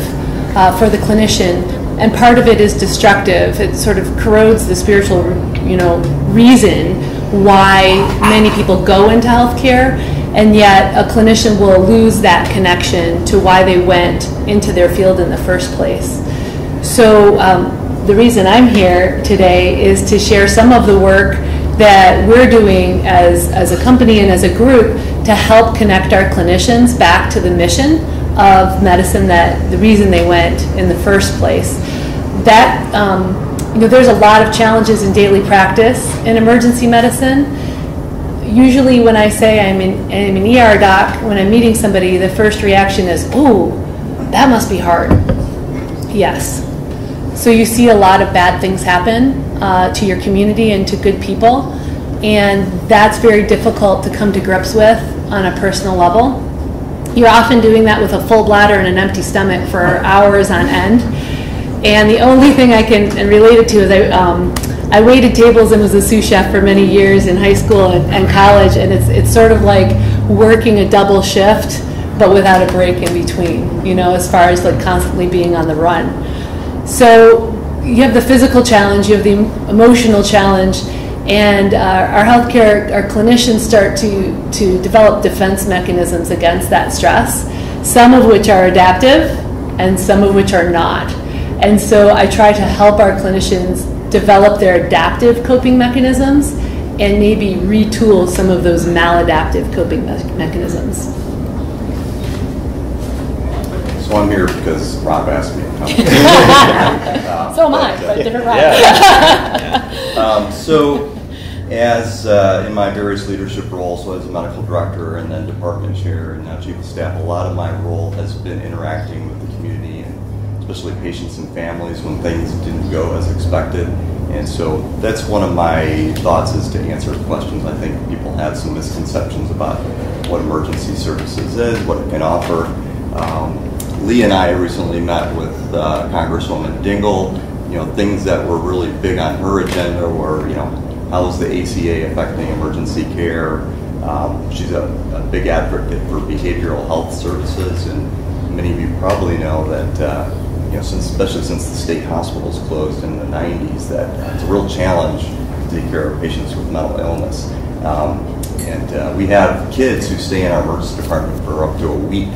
uh, for the clinician, and part of it is destructive. It sort of corrodes the spiritual, you know, reason why many people go into healthcare, and yet a clinician will lose that connection to why they went into their field in the first place. So. Um, The reason I'm here today is to share some of the work that we're doing as, as a company and as a group to help connect our clinicians back to the mission of medicine, that the reason they went in the first place. That, um, you know, there's a lot of challenges in daily practice in emergency medicine. Usually when I say I'm, in, I'm an E R doc, when I'm meeting somebody, the first reaction is, "Ooh, that must be hard." Yes. So you see a lot of bad things happen uh, to your community and to good people, and that's very difficult to come to grips with on a personal level. You're often doing that with a full bladder and an empty stomach for hours on end. And the only thing I can and relate it to is I, um, I waited tables and was a sous chef for many years in high school and, and college, and it's, it's sort of like working a double shift but without a break in between, you know, as far as like constantly being on the run. So you have the physical challenge, you have the emotional challenge, and uh, our healthcare, our clinicians start to, to develop defense mechanisms against that stress, some of which are adaptive and some of which are not. And so I try to help our clinicians develop their adaptive coping mechanisms and maybe retool some of those maladaptive coping me- mechanisms. So I'm here because Rob asked me to come. um, so am I, but, uh, but different Rob. Yeah. yeah. Um, so as uh, in my various leadership roles, so as a medical director and then department chair and now chief of staff, a lot of my role has been interacting with the community and especially patients and families when things didn't go as expected. And so that's one of my thoughts, is to answer questions. I think people had some misconceptions about what emergency services is, what it can offer. Um, Lee and I recently met with uh, Congresswoman Dingell. You know, things that were really big on her agenda were, you know, how is the A C A affecting emergency care? Um, she's a, a big advocate for behavioral health services, and many of you probably know that uh, yeah. since, especially since the state hospitals closed in the nineties, that it's a real challenge to take care of patients with mental illness. Um, and uh, we have kids who stay in our emergency department for up to a week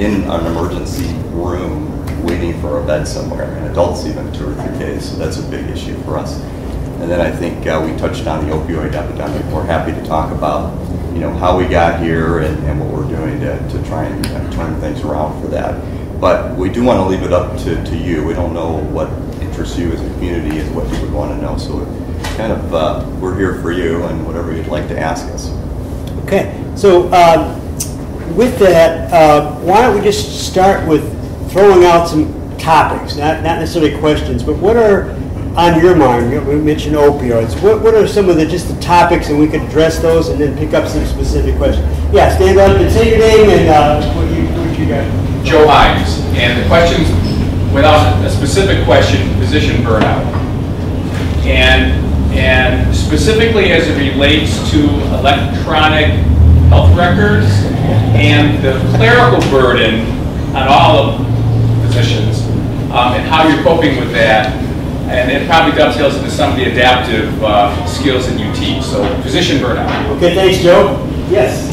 in an emergency room waiting for a bed somewhere, and adults even two or three days, so that's a big issue for us. And then I think uh, we touched on the opioid epidemic. We're happy to talk about, you know, how we got here and, and what we're doing to, to try and uh, turn things around for that. But we do want to leave it up to, to you. We don't know what interests you as a community is what you would want to know. So kind of, uh, we're here for you and whatever you'd like to ask us. Okay, so um, with that, uh, why don't we just start with throwing out some topics, not, not necessarily questions, but what are on your mind? We mentioned opioids. What, what are some of the, just the topics, and we could address those and then pick up some specific questions. Yeah, stand up and say your name and uh, what, you, what you got. Joe Ives, and the questions, without a specific question, physician burnout. And, and specifically as it relates to electronic health records and the clerical burden on all of physicians, um, and how you're coping with that. And it probably dovetails into some of the adaptive uh, skills that you teach. So, physician burnout. Okay, thanks, Joe. Yes.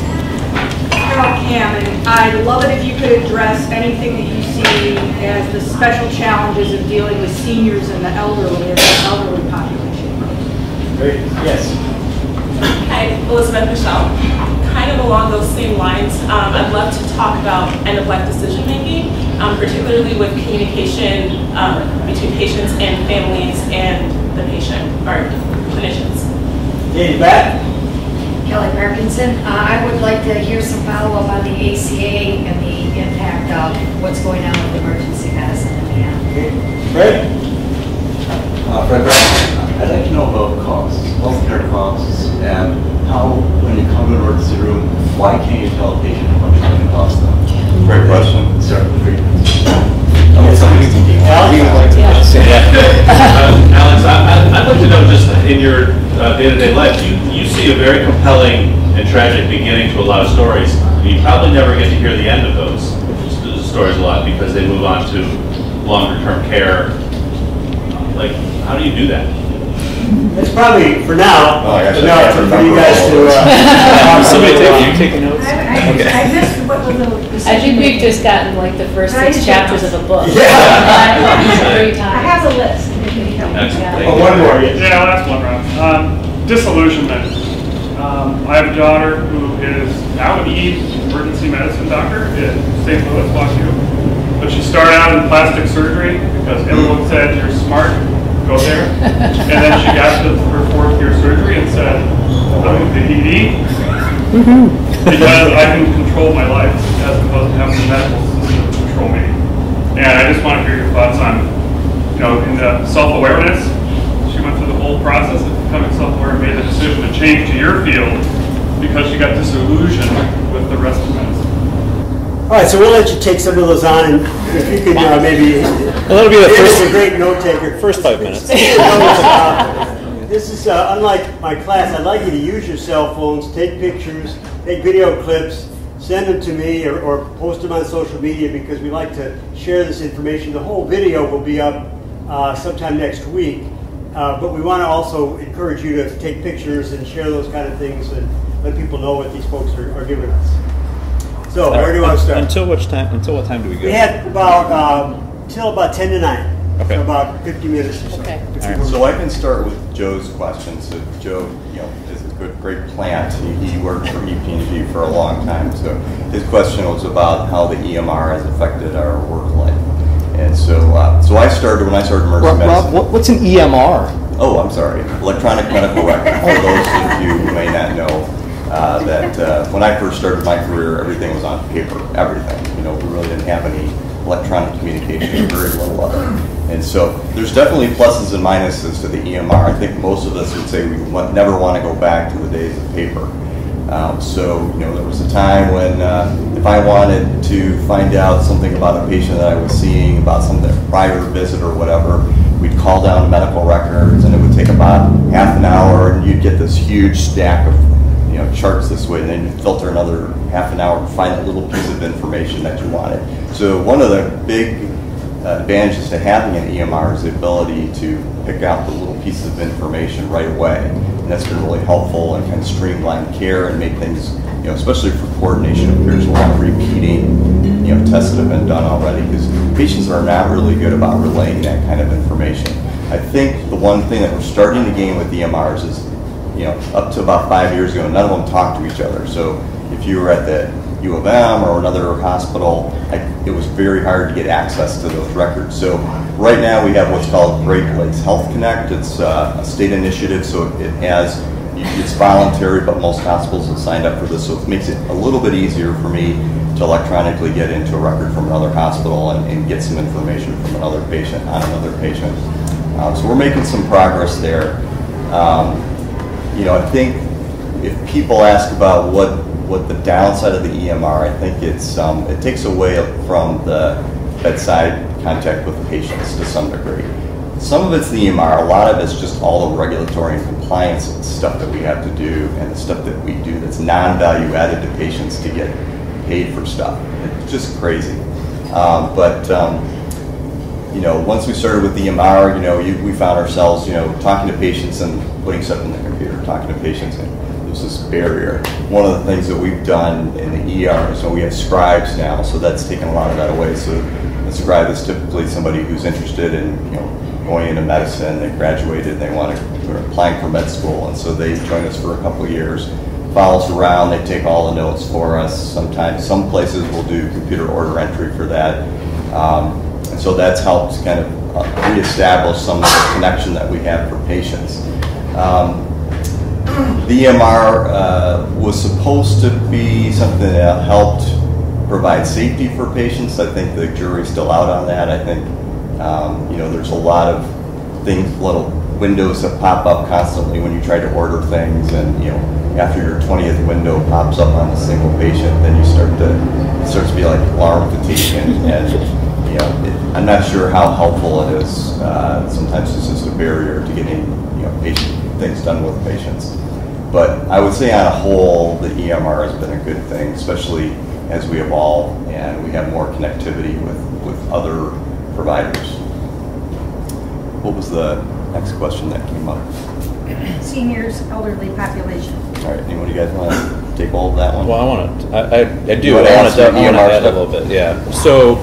Carol Cannon, I'd love it if you could address anything that you see as the special challenges of dealing with seniors and the elderly and the elderly population. Great. Yes. Hi, Elizabeth Michelle. Kind of along those same lines, um, I'd love to talk about end-of-life decision making. Um, particularly with communication um, between patients and families and the patient, or clinicians. Hey, Beth. Kelly Parkinson. Uh, I would like to hear some follow-up on the A C A and the impact of what's going on with emergency medicine in the end. Fred? Uh, Fred, I'd like to know about costs, healthcare costs, and how, when you come to an emergency room, why can't you tell a patient how much it's going to cost them? Great question. Sir. Alex, I'd like to know, just in your day-to-day uh, -day life, you, you see a very compelling and tragic beginning to a lot of stories. You probably never get to hear the end of those stories a lot because they move on to longer-term care. Like, how do you do that? That's probably, for now, oh, for, now for, for you guys to... Uh, somebody take, you taking notes? I, I, okay. I missed what was the... I think we've just gotten like the first six chapters of a book. Yeah. uh, three times. I have a list. Yeah. Oh, one more. Yeah, yeah that's one round. Um, disillusionment. Um, I have a daughter who is now an E D emergency medicine doctor in Saint Louis, Washington. But she started out in plastic surgery because everyone said, you're smart. Go there, and then she got to her fourth year surgery and said, "I'm with the E D because I can control my life as opposed to having the medical system control me." And I just want to hear your thoughts on, you know, in the self-awareness. She went through the whole process of becoming self-aware and made the decision to change to your field because she got disillusioned with the rest of medicine. All right, so we'll let you take some of those on, and if you could uh, maybe. Well, that'll be the first. A great note taker. First five minutes. uh, this is uh, unlike my class. I'd like you to use your cell phones, take pictures, take video clips, send them to me, or, or post them on social media because we like to share this information. The whole video will be up uh, sometime next week, uh, but we want to also encourage you to take pictures and share those kind of things and let people know what these folks are, are giving us. So, where do you want to start? Until which time? Until what time do we go? We had about um, till about ten to nine. Okay. So about fifty minutes or so. Okay. Right. So I can start with Joe's question. So Joe, you know, is a good, great plant. He, he worked for E P M G for a long time. So his question was about how the E M R has affected our work life. And so, uh, so I started when I started emergency medicine. Rob, what's an E M R? Oh, I'm sorry, electronic medical record. For those of you who may not know. Uh, that uh, when I first started my career, everything was on paper, everything. You know, we really didn't have any electronic communication, very little of it. And so there's definitely pluses and minuses to the E M R. I think most of us would say we want, never want to go back to the days of paper. Um, so, you know, there was a time when uh, if I wanted to find out something about a patient that I was seeing, about some prior visit or whatever, we'd call down medical records and it would take about half an hour and you'd get this huge stack of you know, charts this way, and then you filter another half an hour to find that little piece of information that you wanted. So one of the big uh, advantages to having an E M R is the ability to pick out the little pieces of information right away. And that's been really helpful and kind of streamline care and make things, you know, especially for coordination, if there's a lot of repeating, you know, tests that have been done already, because patients are not really good about relaying that kind of information. I think the one thing that we're starting to gain with E M Rs is, you know, up to about five years ago, none of them talked to each other. So if you were at the U of M or another hospital, I, it was very hard to get access to those records. So right now we have what's called Great Lakes Health Connect. It's uh, a state initiative, so it, it has, it's voluntary, but most hospitals have signed up for this, so it makes it a little bit easier for me to electronically get into a record from another hospital and, and get some information from another patient on another patient. Um, so we're making some progress there. Um, you know, I think if people ask about what what the downside of the E M R, I think it's um, it takes away from the bedside contact with patients to some degree. Some of it's the E M R, a lot of it's just all the regulatory and compliance stuff that we have to do and the stuff that we do that's non-value added to patients to get paid for stuff. It's just crazy. Um, but um, you know, once we started with the E M R, you know, you, we found ourselves, you know, talking to patients and putting stuff in the computer, talking to patients, and there's this barrier. One of the things that we've done in the E R, so we have scribes now, so that's taken a lot of that away. So a scribe is typically somebody who's interested in, you know, going into medicine, they graduated, they want to, they're applying for med school, and so they join us for a couple of years, follow us around, they take all the notes for us. Sometimes, some places will do computer order entry for that. Um, and so that's helped kind of uh, reestablish some of the connection that we have for patients. Um, The E M R uh, was supposed to be something that helped provide safety for patients. I think the jury's still out on that. I think um, you know, there's a lot of things, little windows that pop up constantly when you try to order things, and you know, after your twentieth window pops up on a single patient, then you start to it starts to be like alarm fatigue, and, and you know, it, I'm not sure how helpful it is. Uh, sometimes it's just a barrier to getting, you know, patient things done with patients. But I would say on a whole, the E M R has been a good thing, especially as we evolve and we have more connectivity with, with other providers. What was the next question that came up? Seniors, elderly population. All right, anyone you guys want to take all of that one? Well, I want to, I, I, I do, I want to add a little bit, yeah. So,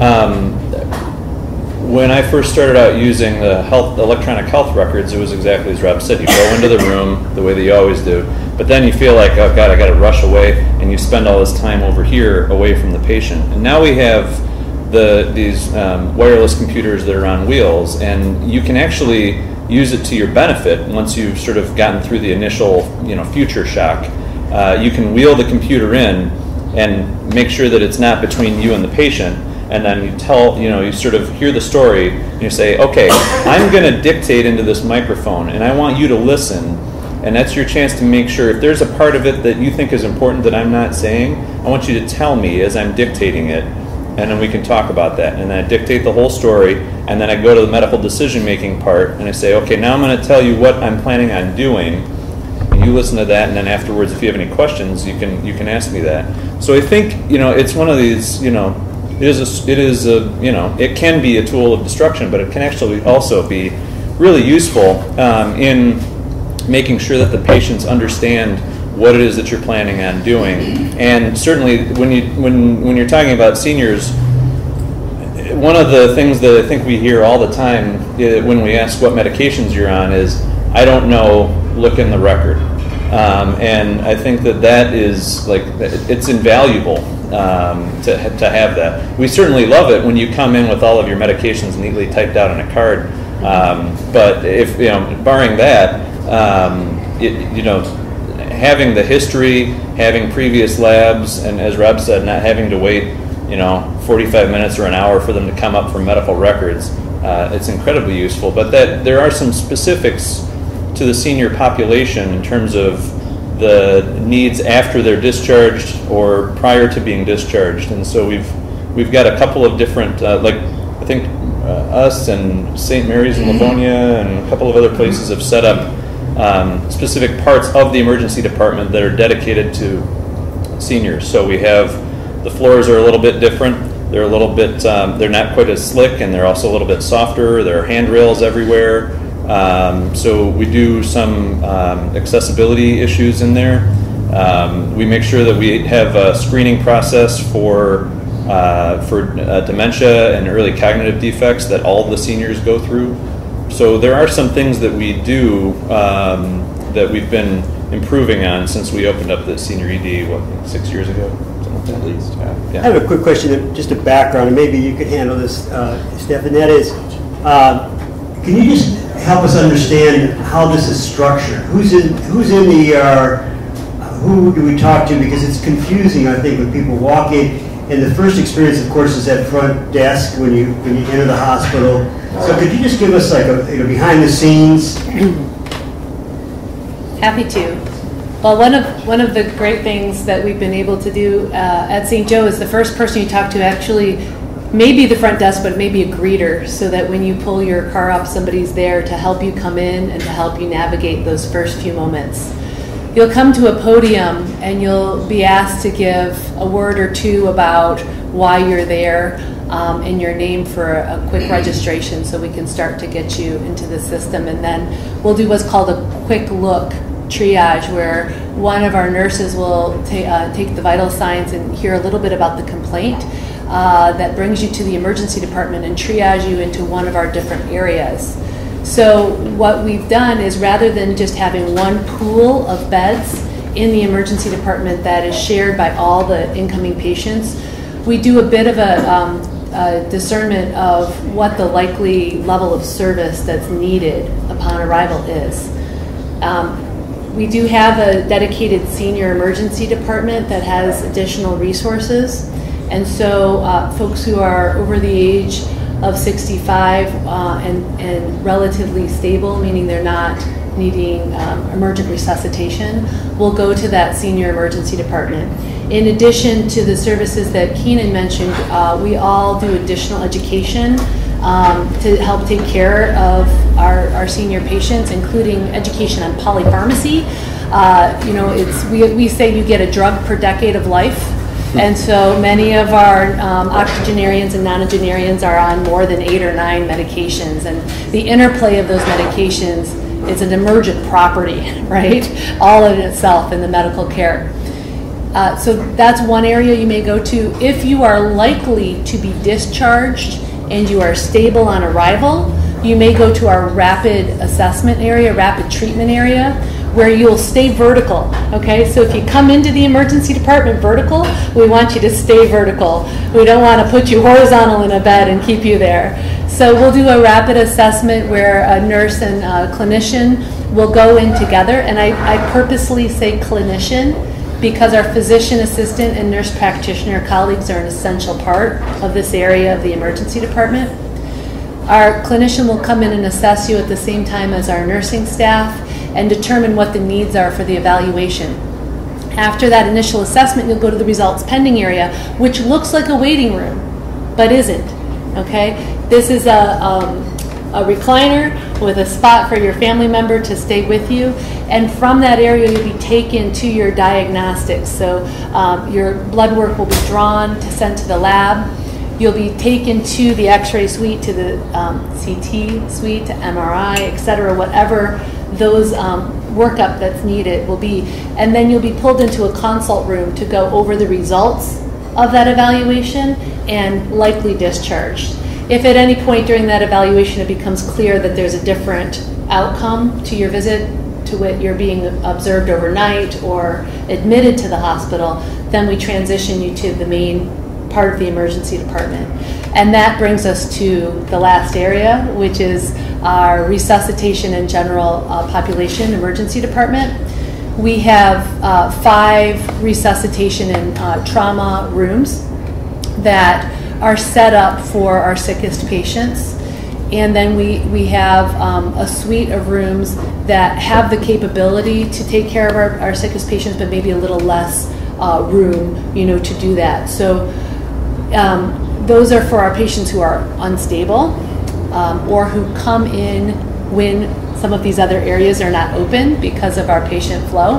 um, when I first started out using the health, electronic health records, it was exactly as Rob said. You go into the room the way that you always do, but then you feel like, oh God, I got to rush away, and you spend all this time over here away from the patient. And now we have the these um, wireless computers that are on wheels, and you can actually use it to your benefit once you've sort of gotten through the initial, you know, future shock. Uh, you can wheel the computer in and make sure that it's not between you and the patient. And then you tell, you know, you sort of hear the story, and you say, okay, I'm going to dictate into this microphone, and I want you to listen. And that's your chance to make sure if there's a part of it that you think is important that I'm not saying, I want you to tell me as I'm dictating it, and then we can talk about that. And then I dictate the whole story, and then I go to the medical decision-making part, and I say, okay, now I'm going to tell you what I'm planning on doing. And you listen to that, and then afterwards, if you have any questions, you can, you can ask me that. So I think, you know, it's one of these, you know, It is, a, it is a, you know, it can be a tool of destruction, but it can actually also be really useful um, in making sure that the patients understand what it is that you're planning on doing. And certainly, when you when when you're talking about seniors, one of the things that I think we hear all the time when we ask what medications you're on is, "I don't know. Look in the record." Um, and I think that that is like it's invaluable. Um, to, to have that. We certainly love it when you come in with all of your medications neatly typed out on a card, um, but if, you know, barring that, um, it, you know, having the history, having previous labs, and as Rob said, not having to wait, you know, forty-five minutes or an hour for them to come up from medical records, uh, it's incredibly useful. But that there are some specifics to the senior population in terms of the needs after they're discharged or prior to being discharged, and so we've we've got a couple of different, uh, like I think uh, us and Saint Mary's in Livonia and a couple of other places have set up um, specific parts of the emergency department that are dedicated to seniors. So we have the floors are a little bit different. They're a little bit, um, they're not quite as slick, and they're also a little bit softer. There are handrails everywhere. Um, so we do some um, accessibility issues in there. Um, we make sure that we have a screening process for uh, for uh, dementia and early cognitive defects that all the seniors go through. So there are some things that we do um, that we've been improving on since we opened up the senior E D, what, six years ago? At least. Yeah. Yeah. I have a quick question, just a background, and maybe you could handle this, uh, Steph, and that is, uh, can you just help us understand how this is structured? Who's in, who's in the, uh, who do we talk to? Because it's confusing, I think, when people walk in, and the first experience, of course, is that front desk when you when you enter the hospital. So could you just give us like a, you know, behind the scenes? Happy to. Well, one of one of the great things that we've been able to do uh, at Saint Joe is the first person you talk to actually may be the front desk, but maybe a greeter, so that when you pull your car up, somebody's there to help you come in and to help you navigate those first few moments. You'll come to a podium and you'll be asked to give a word or two about why you're there um, and your name for a quick registration, so we can start to get you into the system. And then we'll do what's called a quick look triage, where one of our nurses will ta uh, take the vital signs and hear a little bit about the complaint uh, that brings you to the emergency department and triage you into one of our different areas. So what we've done is, rather than just having one pool of beds in the emergency department that is shared by all the incoming patients, we do a bit of a, um, a discernment of what the likely level of service that's needed upon arrival is. Um, We do have a dedicated senior emergency department that has additional resources. And so uh, folks who are over the age of sixty-five uh, and, and relatively stable, meaning they're not needing um, emergent resuscitation, will go to that senior emergency department. In addition to the services that Keenan mentioned, uh, we all do additional education Um, to help take care of our, our senior patients, including education on polypharmacy. Uh, you know, it's we, we say you get a drug per decade of life, and so many of our um, octogenarians and nonagenarians are on more than eight or nine medications, and the interplay of those medications is an emergent property, right, all in itself in the medical care. Uh, so that's one area you may go to. If you are likely to be discharged and you are stable on arrival, you may go to our rapid assessment area, rapid treatment area, where you'll stay vertical, okay? So if you come into the emergency department vertical, we want you to stay vertical. We don't want to put you horizontal in a bed and keep you there. So we'll do a rapid assessment where a nurse and a clinician will go in together, and I, I purposely say clinician, because our physician assistant and nurse practitioner colleagues are an essential part of this area of the emergency department. Our clinician will come in and assess you at the same time as our nursing staff and determine what the needs are for the evaluation. After that initial assessment, you'll go to the results pending area, which looks like a waiting room, but isn't, okay? This is a, um, a recliner with a spot for your family member to stay with you, and from that area you'll be taken to your diagnostics. So um, your blood work will be drawn to sent to the lab. You'll be taken to the x-ray suite, to the um, C T suite, to M R I, et cetera, whatever those um, workup that's needed will be, and then you'll be pulled into a consult room to go over the results of that evaluation and likely discharged. If at any point during that evaluation it becomes clear that there's a different outcome to your visit, to wit you're being observed overnight or admitted to the hospital, then we transition you to the main part of the emergency department. And that brings us to the last area, which is our resuscitation and general uh, population emergency department. We have uh, five resuscitation and uh, trauma rooms that are set up for our sickest patients, and then we, we have um, a suite of rooms that have the capability to take care of our, our sickest patients, but maybe a little less uh, room, you know, to do that. So um, those are for our patients who are unstable um, or who come in when some of these other areas are not open because of our patient flow.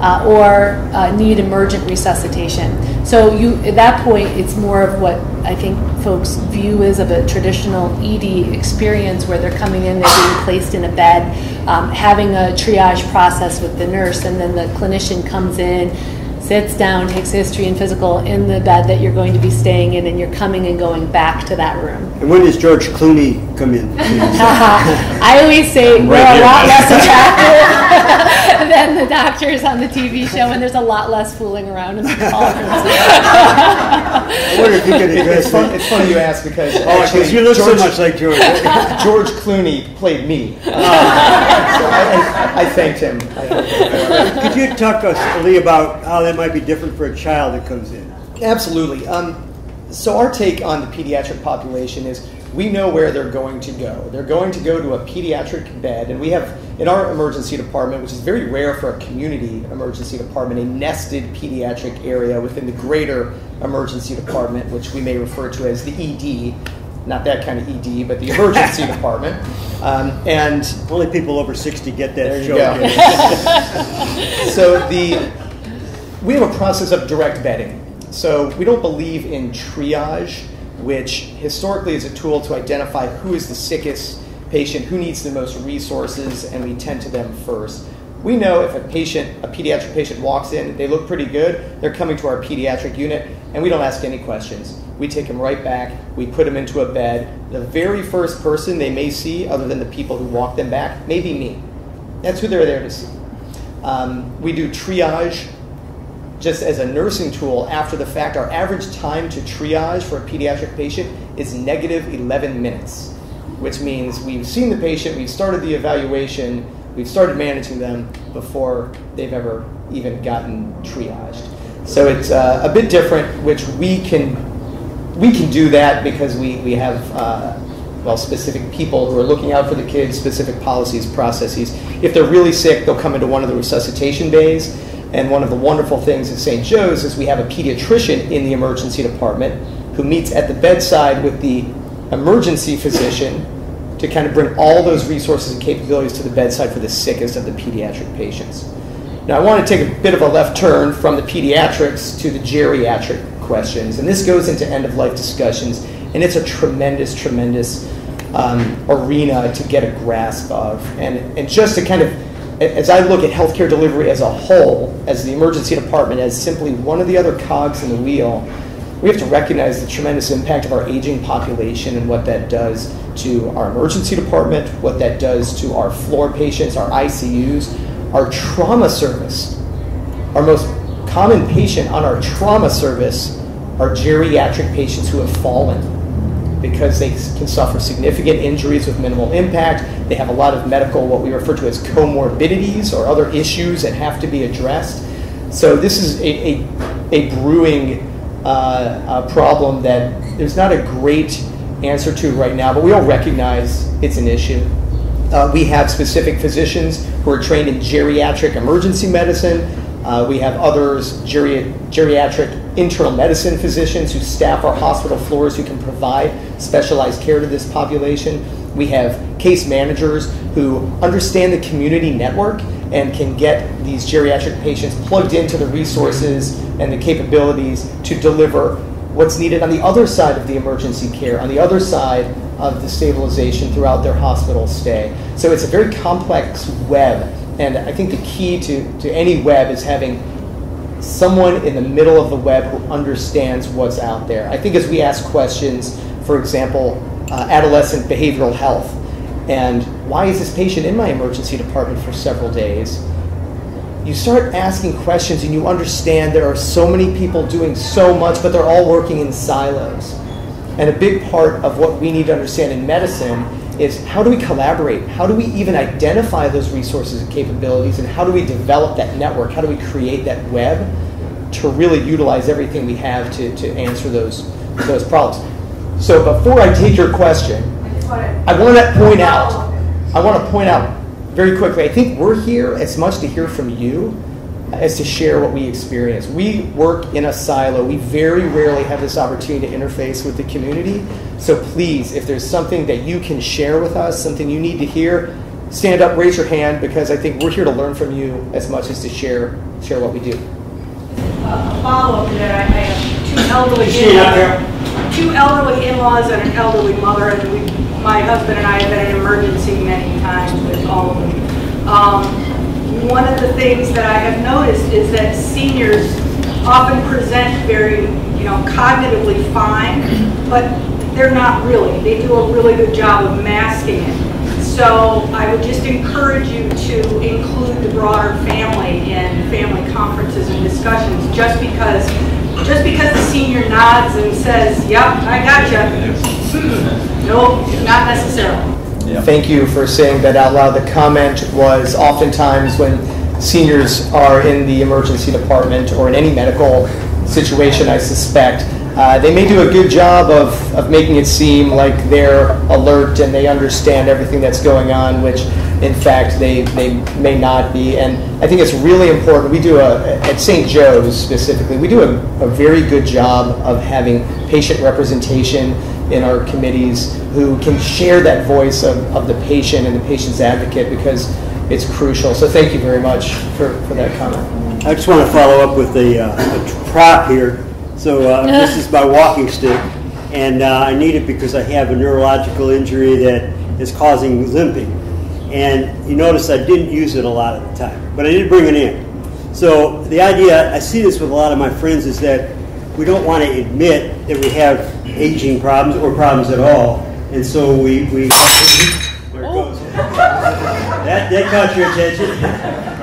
uh, or uh, need emergent resuscitation. So you, at that point, it's more of what I think folks view as of a traditional E D experience, where they're coming in, they're being placed in a bed, um, having a triage process with the nurse, and then the clinician comes in, sits down, takes history and physical in the bed that you're going to be staying in, and you're coming and going back to that room. And when does George Clooney come in? I always say I'm we're right a here. lot less attractive than the doctors on the T V show, and there's a lot less fooling around in the call rooms. I wonder if you could address it. It's funny you ask, because oh, actually, you look George, so much like George. George Clooney played me. Um, so I, I, I thanked him. I thanked him. Could you talk to us, Lee, about how that might be different for a child that comes in? Absolutely. Um, so our take on the pediatric population is we know where they're going to go. They're going to go to a pediatric bed, and we have in our emergency department, which is very rare for a community emergency department, a nested pediatric area within the greater emergency department, which we may refer to as the E D. Not that kind of E D, but the emergency department. Um, and only people over sixty get that joke. So the We have a process of direct vetting. So we don't believe in triage, which historically is a tool to identify who is the sickest patient, who needs the most resources, and we tend to them first. We know if a patient, a pediatric patient walks in, they look pretty good, they're coming to our pediatric unit, and we don't ask any questions. We take them right back, we put them into a bed. The very first person they may see, other than the people who walk them back, may be me. That's who they're there to see. Um, we do triage just as a nursing tool after the fact. Our average time to triage for a pediatric patient is negative eleven minutes, which means we've seen the patient, we've started the evaluation, we've started managing them before they've ever even gotten triaged. So it's uh, a bit different, which we can we can do that because we, we have uh, well, specific people who are looking out for the kids, specific policies, processes. If they're really sick, they'll come into one of the resuscitation bays. And one of the wonderful things at Saint Joe's is we have a pediatrician in the emergency department who meets at the bedside with the emergency physician to kind of bring all those resources and capabilities to the bedside for the sickest of the pediatric patients. Now, I want to take a bit of a left turn from the pediatrics to the geriatric questions. And this goes into end-of-life discussions. And it's a tremendous, tremendous um, arena to get a grasp of. And, and just to kind of, as I look at healthcare delivery as a whole, as the emergency department, as simply one of the other cogs in the wheel, we have to recognize the tremendous impact of our aging population and what that does to our emergency department, what that does to our floor patients, our I C Us, our trauma service. Our most common patient on our trauma service are geriatric patients who have fallen, because they can suffer significant injuries with minimal impact. They have a lot of medical, what we refer to as comorbidities or other issues that have to be addressed. So this is a, a, a brewing uh, a problem that there's not a great answer to right now, but we all recognize it's an issue. Uh, we have specific physicians who are trained in geriatric emergency medicine. Uh, we have others, geri geriatric internal medicine physicians who staff our hospital floors who can provide specialized care to this population. We have case managers who understand the community network and can get these geriatric patients plugged into the resources and the capabilities to deliver what's needed on the other side of the emergency care, on the other side of the stabilization throughout their hospital stay. So it's a very complex web, and I think the key to, to any web is having someone in the middle of the web who understands what's out there. I think as we ask questions, for example, uh, adolescent behavioral health, and why is this patient in my emergency department for several days? You start asking questions and you understand there are so many people doing so much, but they're all working in silos. And a big part of what we need to understand in medicine is how do we collaborate? How do we even identify those resources and capabilities, and how do we develop that network? How do we create that web to really utilize everything we have to, to answer those, those problems? So before I take your question, I want to point out, I want to point out very quickly, I think we're here as much to hear from you as to share what we experience. We work in a silo. We very rarely have this opportunity to interface with the community. So please, if there's something that you can share with us, something you need to hear, stand up, raise your hand, because I think we're here to learn from you as much as to share share what we do. Uh, a follow-up to that, I have two elderly in-laws, two elderly in-laws and an elderly mother, and we, my husband and I have been in emergency many times with all of them. Um, one of the things that I have noticed is that seniors often present very, you know, cognitively fine, but they're not really. They do a really good job of masking it. So I would just encourage you to include the broader family in family conferences and discussions. Just because, just because the senior nods and says, "Yep, I gotcha," no, not necessarily. Yeah. Thank you for saying that out loud. The comment was oftentimes when seniors are in the emergency department or in any medical situation, I suspect, uh, they may do a good job of, of making it seem like they're alert and they understand everything that's going on, which in fact they, they may not be. And I think it's really important. We do, a, at Saint Joe's specifically, we do a, a very good job of having patient representation in our committees who can share that voice of, of the patient and the patient's advocate, because it's crucial. So thank you very much for, for that comment. I just want to follow up with the, uh, the prop here. So uh, this is my walking stick, and uh, I need it because I have a neurological injury that is causing limping. And you notice I didn't use it a lot of the time, but I did bring it in. So the idea, I see this with a lot of my friends, is that we don't want to admit that we have aging problems or problems at all. And so we, we where it goes. That, that caught your attention.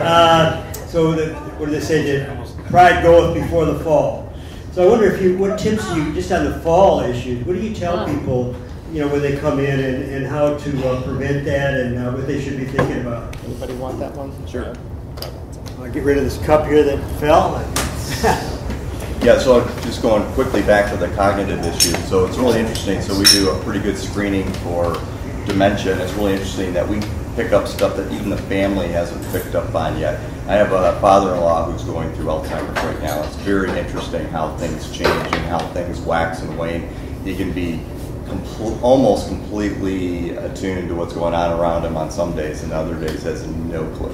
Uh, so the, what do they say? That pride goeth before the fall. So I wonder if you, what tips do you, just on the fall issue, what do you tell people, you know, when they come in, and, and how to uh, prevent that, and uh, what they should be thinking about? Anybody want that one? Sure. I'll get rid of this cup here that fell. Yeah, so just going quickly back to the cognitive issue. So it's really interesting. So we do a pretty good screening for dementia, and it's really interesting that we pick up stuff that even the family hasn't picked up on yet. I have a father-in-law who's going through Alzheimer's right now. It's very interesting how things change and how things wax and wane. He can be compl- almost completely attuned to what's going on around him on some days, and other days has no clue.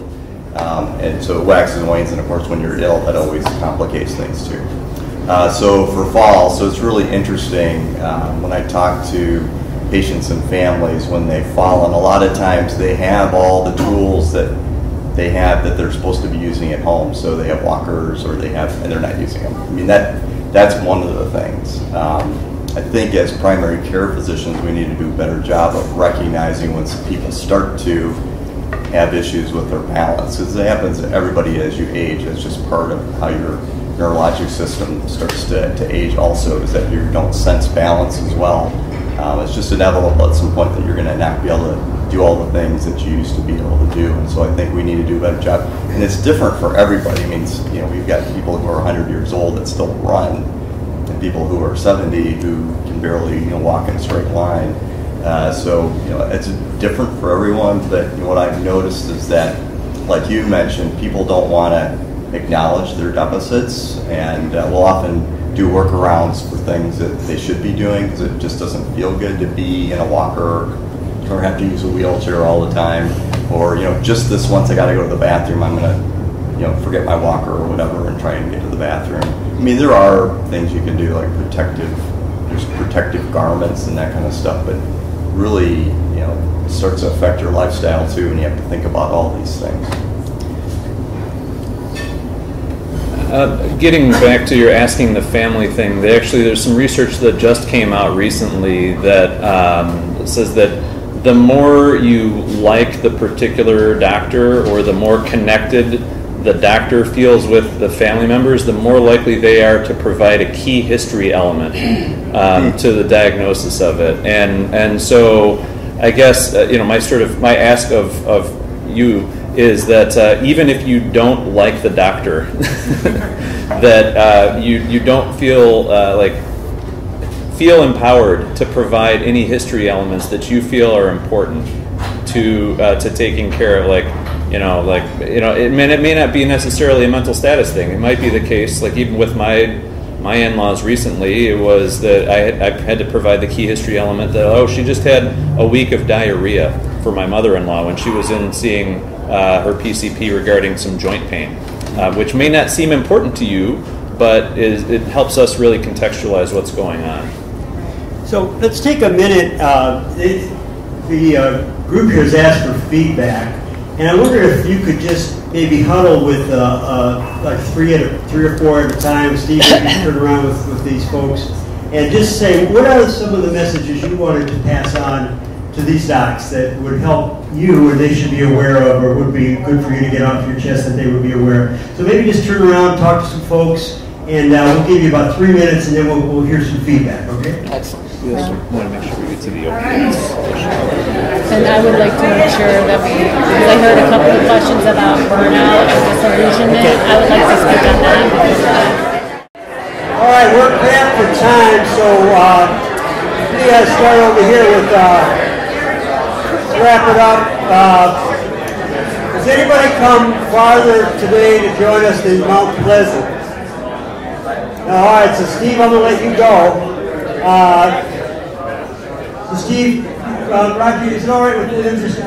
Um, and so it waxes and wanes, and of course when you're ill, that always complicates things too. Uh, so for fall, so it's really interesting um, when I talk to patients and families when they fall, and a lot of times they have all the tools that they have that they're supposed to be using at home. So they have walkers, or they have, and they're not using them. I mean, that that's one of the things. Um, I think as primary care physicians, we need to do a better job of recognizing when people start to have issues with their balance, because it happens to everybody as you age. It's just part of how your neurologic system starts to, to age also, is that you don't sense balance as well. Um, it's just inevitable at some point that you're going to not be able to do all the things that you used to be able to do. And so I think we need to do a better job. And it's different for everybody. I mean, you know, we've got people who are one hundred years old that still run, and people who are seventy who can barely, you know, walk in a straight line. Uh, so, you know, it's different for everyone. But you know, what I've noticed is that, like you mentioned, people don't want to acknowledge their deficits, and uh, will often do workarounds for things that they should be doing, because it just doesn't feel good to be in a walker or have to use a wheelchair all the time, or, you know, just this once I got to go to the bathroom, I'm going to, you know, forget my walker or whatever and try and get to the bathroom. I mean, there are things you can do, like protective, there's protective garments and that kind of stuff, but really, you know, it starts to affect your lifestyle too, and you have to think about all these things. Uh, getting back to your asking the family thing, they actually, there's some research that just came out recently that um, says that the more you like the particular doctor, or the more connected the doctor feels with the family members, the more likely they are to provide a key history element um, to the diagnosis of it. And and so I guess uh, you know, my sort of my ask of of you is that uh, even if you don't like the doctor, that uh, you you don't feel uh, like feel empowered to provide any history elements that you feel are important to uh, to taking care of, like you know like you know it may it may not be necessarily a mental status thing. It might be the case, like even with my. my in-laws recently was that I had, I had to provide the key history element that, oh, she just had a week of diarrhea for my mother-in-law when she was in seeing uh, her P C P regarding some joint pain, uh, which may not seem important to you, but is, it helps us really contextualize what's going on. So let's take a minute. Uh, it, the uh, group here has asked for feedback, and I wonder if you could just maybe huddle with uh, uh, like three at a, three or four at a time. Steve, you can turn around with, with these folks and just say, what are some of the messages you wanted to pass on to these docs that would help you, or they should be aware of, or would be good for you to get off your chest that they would be aware of? So maybe just turn around, talk to some folks, and uh, we'll give you about three minutes, and then we'll, we'll hear some feedback, okay? Excellent. Yes. I want to make sure we get to the open. And I would like to make sure that we, because I heard a couple of questions about burnout and disillusionment, I would like to speak on that. All right, we're cramped for time, so uh, we gotta start over here with, uh, wrap it up. Uh, has anybody come farther today to join us than Mount Pleasant? All right, so Steve, I'm going to let you go. Uh, so Steve, uh, Roger, is it all right with the interest?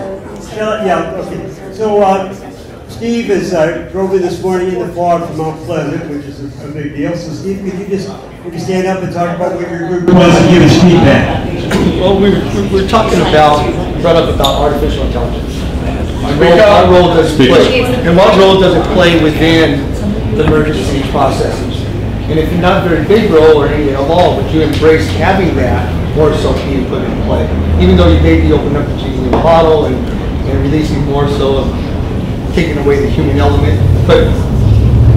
Yeah, okay. So uh, Steve is, uh, drove in this morning in the fog from Mount Pleasant, which is a, a big deal. So Steve, could you just could you stand up and talk about what your group was and give us feedback? Well, we we're, we're talking about, we brought up about artificial intelligence. And what role does it play? And what role does it play within the emergency processes? And if you're not a very big role or any at all, but you embrace having that more so being put in play, even though you may be opening up the genie in the bottle and, and releasing more so of taking away the human element. But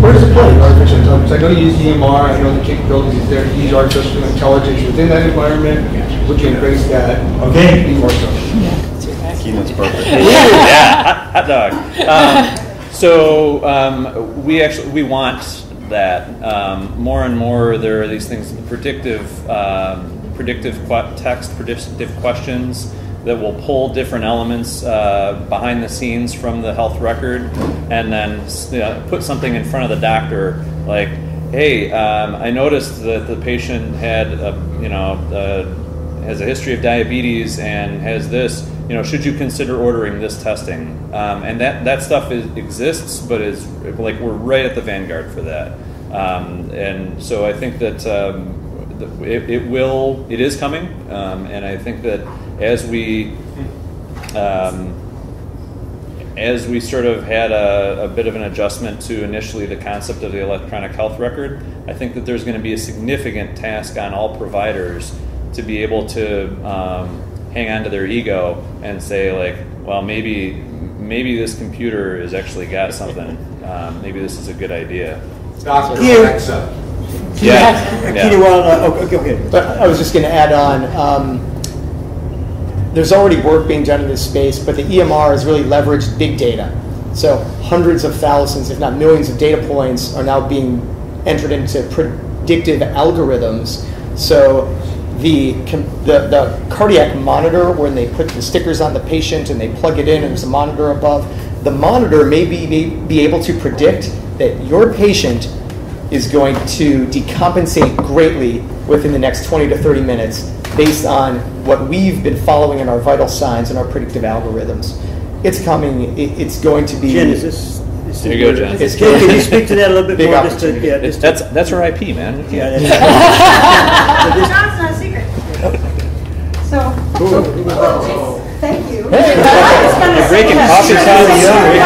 where does it play in artificial intelligence? I know you use E M R, I know the capabilities is there to use artificial intelligence within that environment. Would you embrace that? Okay. Be more so. Yeah. Keenan's perfect. Yeah, hot dog. Um, so um, we actually, we want that. Um, more and more there are these things, predictive, um, predictive qu text, predictive questions that will pull different elements uh, behind the scenes from the health record and then you know, put something in front of the doctor like, hey, um, I noticed that the patient had, a, you know, a, has a history of diabetes and has this, you know, should you consider ordering this testing? Um, and that, that stuff is, exists, but is like we're right at the vanguard for that. Um, and so I think that um, it, it will, it is coming. Um, and I think that as we, um, as we sort of had a, a bit of an adjustment to initially the concept of the electronic health record, I think that there's going to be a significant task on all providers to be able to um, hang on to their ego and say like, well, maybe maybe this computer has actually got something. Um, maybe this is a good idea. Doctor Alexa. Yeah. Yeah. Yeah. Well, uh, okay, okay. But I was just going to add on. Um, there's already work being done in this space, but the E M R has really leveraged big data. So hundreds of thousands, if not millions, of data points are now being entered into predictive algorithms. So The, the, the cardiac monitor, when they put the stickers on the patient and they plug it in and there's a monitor above, the monitor may be, may be able to predict that your patient is going to decompensate greatly within the next twenty to thirty minutes based on what we've been following in our vital signs and our predictive algorithms. It's coming, it, it's going to be... Genesis. There you go, John. Can you speak to that a little bit Big more? Just to, yeah, just that's, that's our I P, man. Yeah, that's not a secret. So, oh, thank you. Breaking coffee out of the oven. He's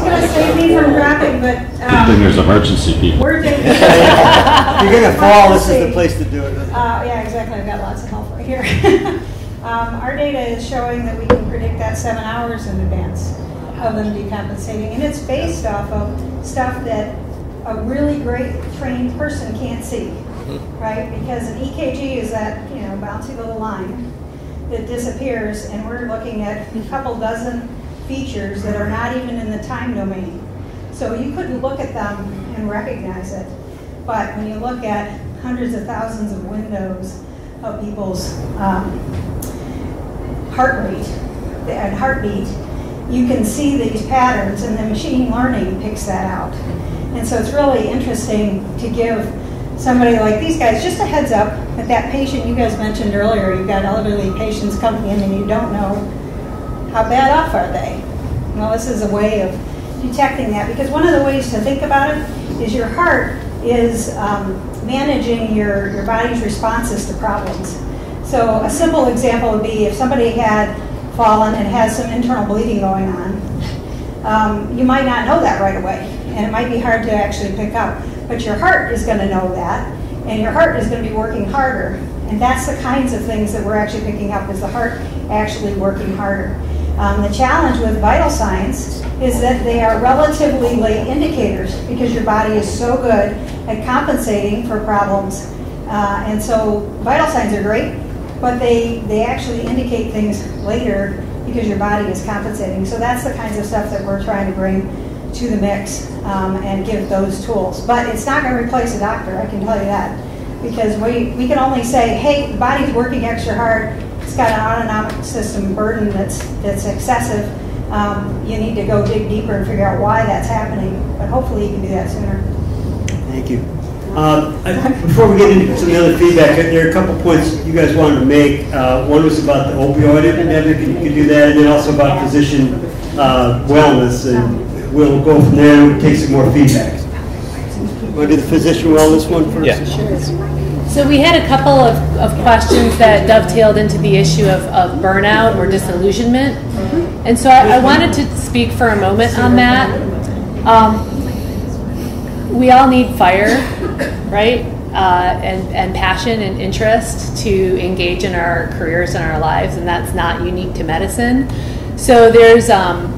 going to save me from grabbing, but. Um, Good thing there's emergency people. We're getting. You're going to fall. This is the place to do it. Uh, yeah, exactly. I've got lots of help right here. um, our data is showing that we can predict that seven hours in advance of them decompensating, and it's based off of stuff that a really great trained person can't see, right? Because an E K G is that, you know, bouncy little line that disappears, and we're looking at a couple dozen features that are not even in the time domain. So you couldn't look at them and recognize it, but when you look at hundreds of thousands of windows of people's um, heart rate and heartbeat, you can see these patterns, and the machine learning picks that out. And so it's really interesting to give somebody like these guys, just a heads up that that patient you guys mentioned earlier, you've got elderly patients coming in and you don't know how bad off are they. Well, this is a way of detecting that, because one of the ways to think about it is your heart is um, managing your, your body's responses to problems. So a simple example would be if somebody had fallen and has some internal bleeding going on, um, you might not know that right away, and it might be hard to actually pick up. But your heart is going to know that, and your heart is going to be working harder. And that's the kinds of things that we're actually picking up, is the heart actually working harder. Um, the challenge with vital signs is that they are relatively late indicators, because your body is so good at compensating for problems. Uh, and so vital signs are great, but they, they actually indicate things later because your body is compensating. So that's the kinds of stuff that we're trying to bring to the mix um, and give those tools. But it's not going to replace a doctor, I can tell you that, because we, we can only say, hey, the body's working extra hard, it's got an autonomic system burden that's, that's excessive. Um, you need to go dig deeper and figure out why that's happening, but hopefully you can do that sooner. Thank you. Um, I, before we get into some of the other feedback, there are a couple points you guys wanted to make. Uh, one was about the opioid epidemic, and you could do that, and then also about physician uh, wellness, and we'll go from there and take some more feedback. Want to do the physician wellness one first? Yeah. So we had a couple of, of questions that dovetailed into the issue of, of burnout or disillusionment. Mm-hmm. And so I, I wanted to speak for a moment on that. Um, we all need fire, right? Uh, and, and passion and interest to engage in our careers and our lives, and that's not unique to medicine. So there's, um,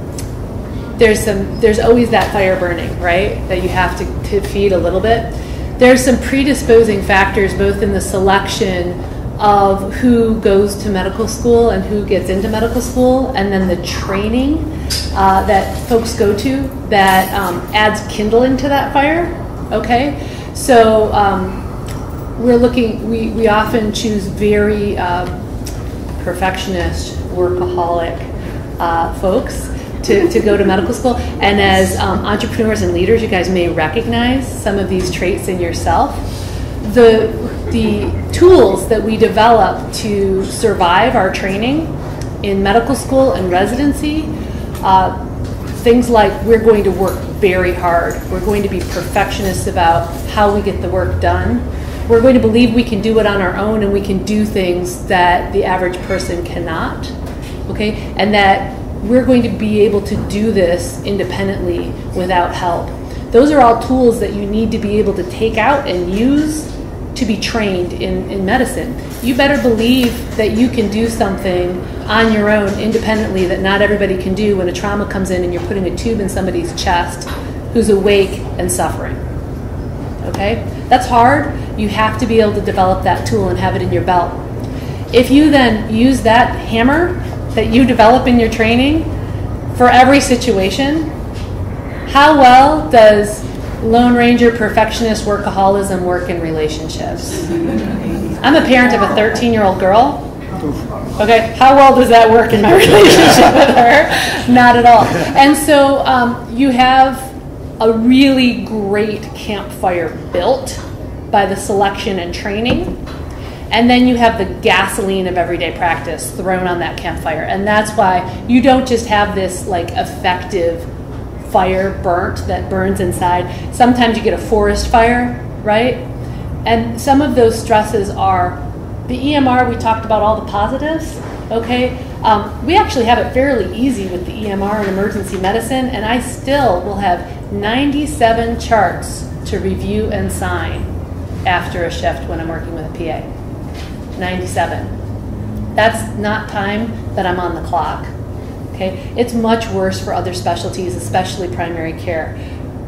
there's, some, there's always that fire burning, right? That you have to, to feed a little bit. There's some predisposing factors both in the selection of who goes to medical school and who gets into medical school, and then the training uh, that folks go to that um, adds kindling to that fire, okay? So um, we're looking, we, we often choose very uh, perfectionist, workaholic uh, folks To, to go to medical school. And as um, entrepreneurs and leaders, you guys may recognize some of these traits in yourself. The, the tools that we develop to survive our training in medical school and residency, uh, things like we're going to work very hard. We're going to be perfectionists about how we get the work done. We're going to believe we can do it on our own, and we can do things that the average person cannot, okay? And that we're going to be able to do this independently without help. Those are all tools that you need to be able to take out and use to be trained in, in medicine. You better believe that you can do something on your own independently that not everybody can do when a trauma comes in and you're putting a tube in somebody's chest who's awake and suffering, okay? That's hard. You have to be able to develop that tool and have it in your belt. If you then use that hammer that you develop in your training for every situation, how well does Lone Ranger perfectionist workaholism work in relationships? I'm a parent of a thirteen-year-old girl. Okay, how well does that work in my relationship with her? Not at all. And so um, you have a really great campfire built by the selection and training. And then you have the gasoline of everyday practice thrown on that campfire. And that's why you don't just have this like effective fire burnt that burns inside. Sometimes you get a forest fire, right? And some of those stresses are the E M R. We talked about all the positives, okay? Um, we actually have it fairly easy with the E M R and emergency medicine, and I still will have ninety-seven charts to review and sign after a shift when I'm working with a P A. ninety-seven. That's not time that I'm on the clock, okay? It's much worse for other specialties, especially primary care.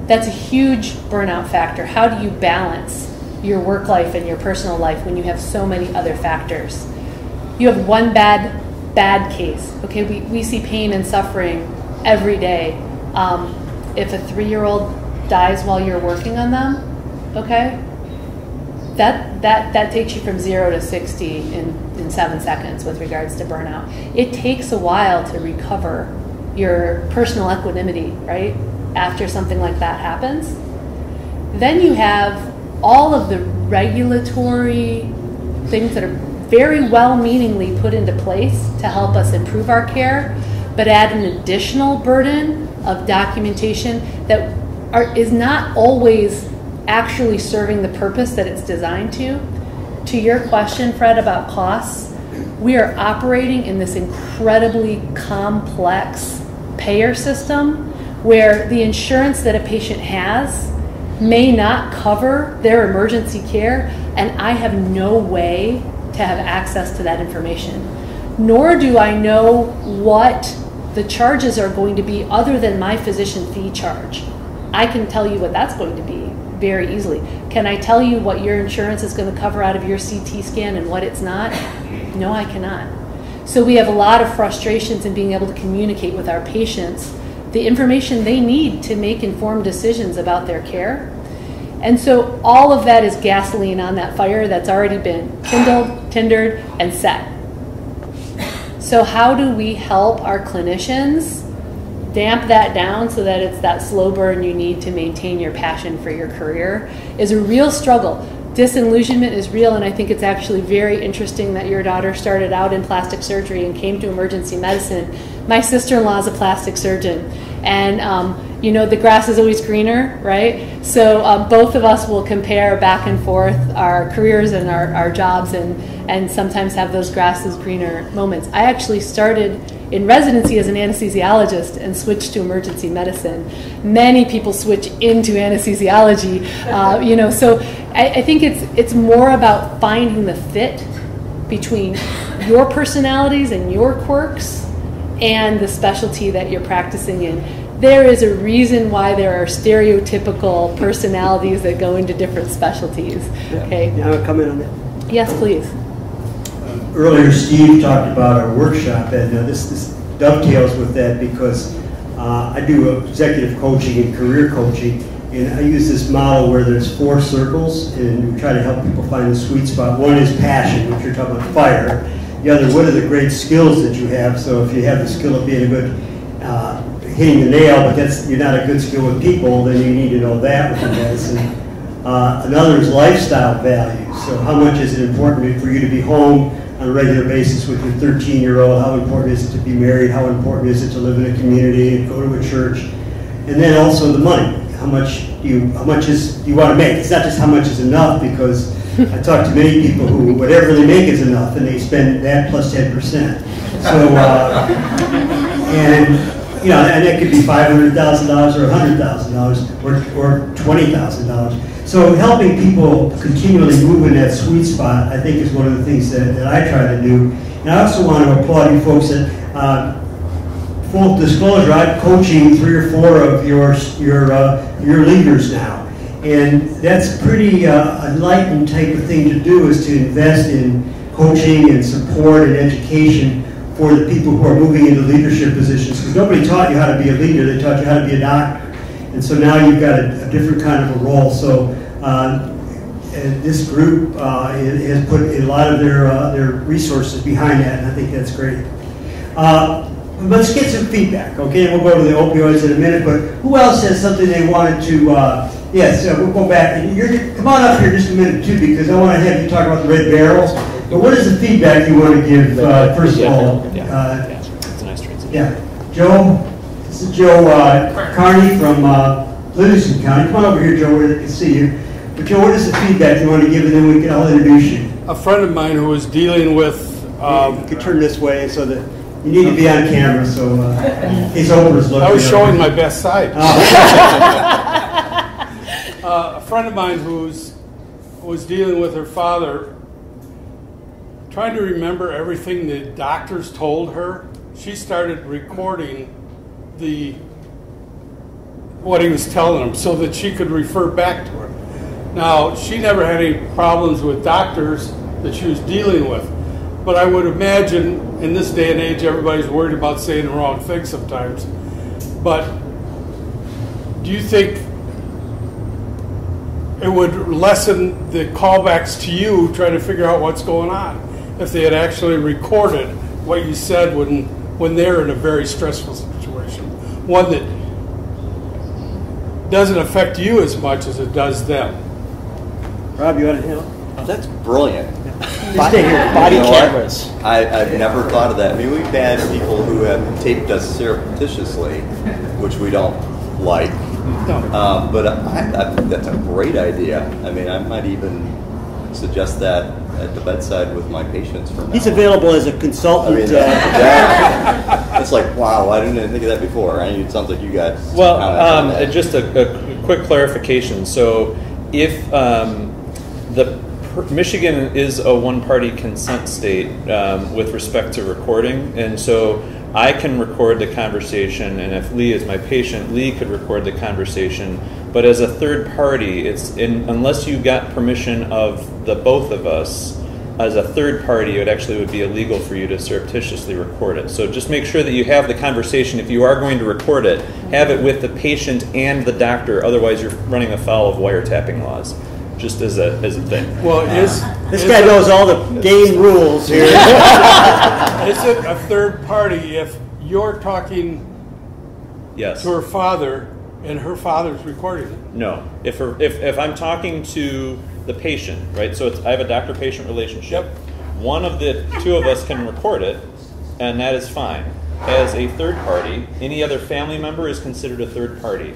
That's a huge burnout factor. How do you balance your work life and your personal life when you have so many other factors? You have one bad, bad case, okay? We, we see pain and suffering every day. Um, if a three-year-old dies while you're working on them, okay? That, that, that takes you from zero to sixty in, in seven seconds with regards to burnout. It takes a while to recover your personal equanimity, right, after something like that happens. Then you have all of the regulatory things that are very well-meaningly put into place to help us improve our care, but add an additional burden of documentation that are, is not always actually serving the purpose that it's designed to. To your question, Fred, about costs, we are operating in this incredibly complex payer system where the insurance that a patient has may not cover their emergency care, and I have no way to have access to that information. Nor do I know what the charges are going to be other than my physician fee charge. I can tell you what that's going to be very easily. Can I tell you what your insurance is going to cover out of your C T scan and what it's not? No, I cannot. So we have a lot of frustrations in being able to communicate with our patients the information they need to make informed decisions about their care. And so all of that is gasoline on that fire that's already been kindled, tindered, and set. So how do we help our clinicians damp that down so that it's that slow burn you need to maintain your passion for your career is a real struggle. Disillusionment is real, and I think it's actually very interesting that your daughter started out in plastic surgery and came to emergency medicine. My sister-in-law is a plastic surgeon, and um, you know, the grass is always greener, right? So um, both of us will compare back and forth our careers and our, our jobs, and, and sometimes have those grass is greener moments. I actually started in residency as an anesthesiologist and switched to emergency medicine. Many people switch into anesthesiology, uh, you know, so I, I think it's, it's more about finding the fit between your personalities and your quirks and the specialty that you're practicing in. There is a reason why there are stereotypical personalities that go into different specialties. Yeah. Okay. Yeah, I'll comment on that. Yes, please. Earlier, Steve talked about our workshop, and uh, this, this dovetails with that because uh, I do executive coaching and career coaching, and I use this model where there's four circles, and we try to help people find the sweet spot. One is passion, which you're talking about fire. The other, what are the great skills that you have? So if you have the skill of being a good, uh, hitting the nail, but that's, you're not a good skill with people, then you need to know that within medicine. Uh, another is lifestyle values. So how much is it important for you to be home on a regular basis with your thirteen-year-old, how important is it to be married, how important is it to live in a community and go to a church, and then also the money. How much do you, how much is you want to make? It's not just how much is enough, because I talk to many people who whatever they make is enough, and they spend that plus ten percent. So uh, and you know, and that could be five hundred thousand dollars, or a hundred thousand dollars, or or twenty thousand dollars. So helping people continually move in that sweet spot, I think, is one of the things that, that I try to do. And I also want to applaud you folks that, uh, full disclosure, I'm coaching three or four of your your uh, your leaders now. And that's pretty uh, enlightened type of thing to do, is to invest in coaching and support and education for the people who are moving into leadership positions. Because nobody taught you how to be a leader, they taught you how to be a doctor. And so now you've got a, a different kind of a role. So uh, this group uh, has put a lot of their uh, their resources behind that, and I think that's great. Uh, let's get some feedback, okay? We'll go to the opioids in a minute, but who else has something they wanted to, uh, yes, yeah, so we'll go back. And you're, come on up here just a minute, too, because I want to have you talk about the Red Barrel. But what is the feedback you want to give, uh, first of all? Uh, yeah, it's a nice transition. Yeah, Joe? This is Joe uh, Carney from uh, Livingston County. Come on over here, Joe, where they can see you. But Joe, what is the feedback you want to give, and then we can, I'll introduce you. A friend of mine who was dealing with... Um, you can turn this way so that you need to be on camera, so uh, in case Oprah's looking. I was showing my best side. Oh. uh, a friend of mine who's, who was dealing with her father, trying to remember everything the doctors told her, she started recording the what he was telling him so that she could refer back to her. Now, she never had any problems with doctors that she was dealing with, but I would imagine in this day and age everybody's worried about saying the wrong thing sometimes. But do you think it would lessen the callbacks to you trying to figure out what's going on if they had actually recorded what you said when when they're in a very stressful situation, one that doesn't affect you as much as it does them? Rob, you want to handle? Oh, that's brilliant. Body, body you know cameras. What? I, I've never thought of that. I mean, we've had people who have taped us surreptitiously, which we don't like. No. Um, but I, I think that's a great idea. I mean, I might even suggest that at the bedside with my patients. From he's now available on. As a consultant. I mean, that, that, it's like, wow, I didn't even think of that before. I mean, it sounds like you got. Well, um, just a, a quick clarification. So, if um, the Michigan is a one-party consent state um, with respect to recording, and so I can record the conversation, and if Lee is my patient, Lee could record the conversation. But as a third party, it's in, unless you got permission of the both of us, as a third party, it actually would be illegal for you to surreptitiously record it. So just make sure that you have the conversation. If you are going to record it, have it with the patient and the doctor. Otherwise, you're running afoul of wiretapping laws. Just as a as a thing. Well, is this is guy a, knows all the game rules here. Is it a third party if you're talking? Yes. To her father, and her father's recording it. No, if her, if if I'm talking to the patient, right? So it's, I have a doctor-patient relationship. Yep. One of the two of us can record it, and that is fine. As a third party, any other family member is considered a third party,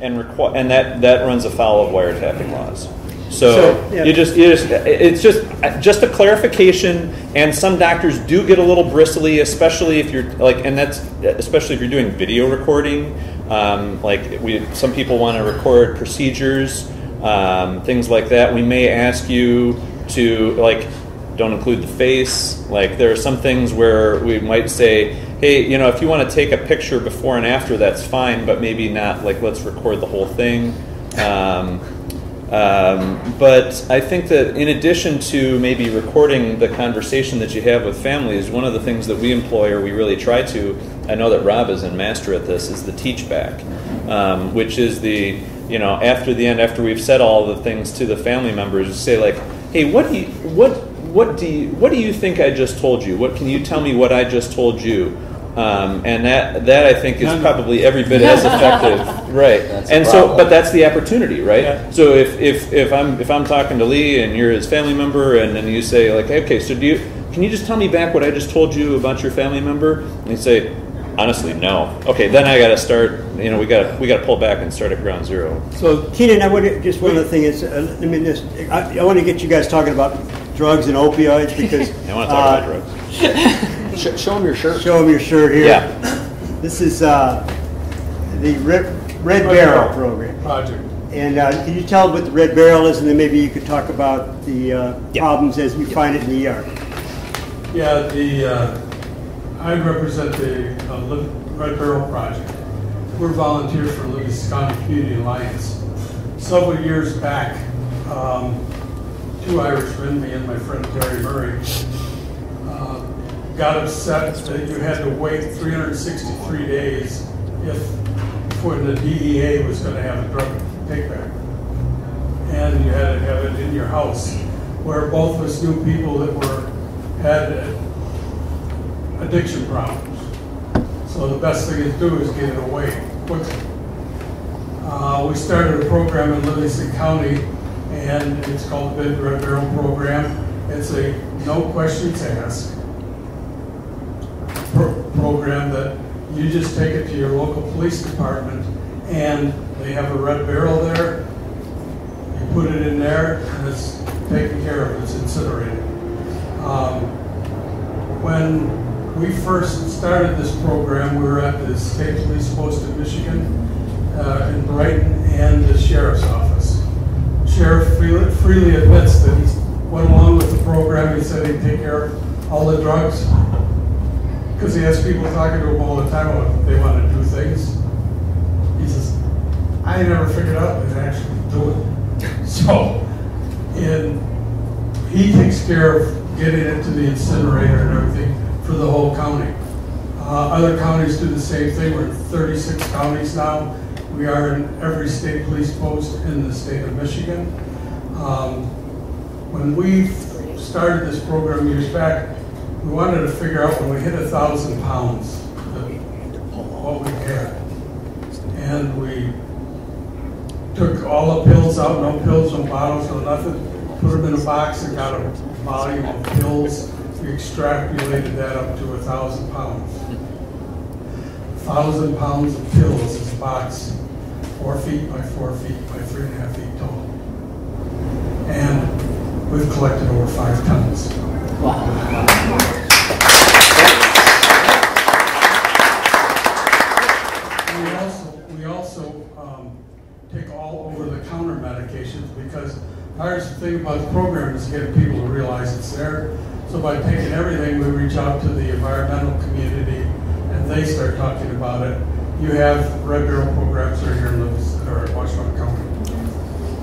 and requ and that that runs afoul of wiretapping laws. So, so yeah. you just, you just, it's just just a clarification, and some doctors do get a little bristly, especially if you're like, and that's especially if you're doing video recording. Um, like we, some people want to record procedures, um, things like that. We may ask you to like, don't include the face. Like there are some things where we might say, hey, you know, if you want to take a picture before and after, that's fine, but maybe not like let's record the whole thing. Um, Um, but I think that in addition to maybe recording the conversation that you have with families, one of the things that we employ or we really try to, I know that Rob is a master at this, is the teach back, um, which is the, you know, after the end, after we've said all the things to the family members, say like, hey, what do you, what, what do you, what do you think I just told you? What can you tell me what I just told you? Um, and that, that I think is probably every bit as effective, right? That's and so, but that's the opportunity, right? Yeah. So if, if if I'm if I'm talking to Lee and you're his family member, and then you say like, hey, okay, so do you? Can you just tell me back what I just told you about your family member? And you say, honestly, no. Okay, then I got to start. You know, we got we got to pull back and start at ground zero. So Keenan, I want to just one other thing is, uh, I mean, this, I, I want to get you guys talking about drugs and opioids because I want to talk uh, about drugs. Show them your shirt. Show them your shirt here. Yeah. This is uh, the Red, Red Barrel Program. Project. And uh, can you tell what the Red Barrel is, and then maybe you could talk about the uh, yep. problems as you yep. find it in the E R? Yeah, the, uh, I represent the uh, Red Barrel Project. We're volunteers for the Wisconsin Community Alliance. Several years back, um, two Irishmen, me and my friend Terry Murray, uh, got upset that you had to wait three hundred sixty-three days if for the D E A was going to have a drug takeback, and you had to have it in your house. Where both of us knew people that were had addiction problems, so the best thing to do is get it away quickly. Uh, we started a program in Livingston County, and it's called the Red Barrel Program. It's a no questions asked program that you just take it to your local police department, and they have a red barrel there. You put it in there, and it's taken care of. It's incinerated. Um, when we first started this program, we were at the state police post in Michigan, uh, in Brighton, and the sheriff's office. Sheriff freely admits that he went along with the program. He said he'd take care of all the drugs, because he has people talking to him all the time about they want to do things. He says, I never figured out they actually do it. So, and he takes care of getting it to the incinerator and everything for the whole county. Uh, other counties do the same thing. We're in thirty-six counties now. We are in every state police post in the state of Michigan. Um, when we started this program years back, we wanted to figure out when we hit a thousand pounds, what we had, and we took all the pills out—no pills, no bottles, no nothing. put them in a box and got a volume of pills. We extrapolated that up to a thousand pounds. A thousand pounds of pills is a box, four feet by four feet by three and a half feet tall. And we've collected over five tons. Wow. Take all over-the-counter medications, because here's the thing about the program is getting people to realize it's there. So by taking everything, we reach out to the environmental community, and they start talking about it. You have Red Barrel programs right here in Washington County.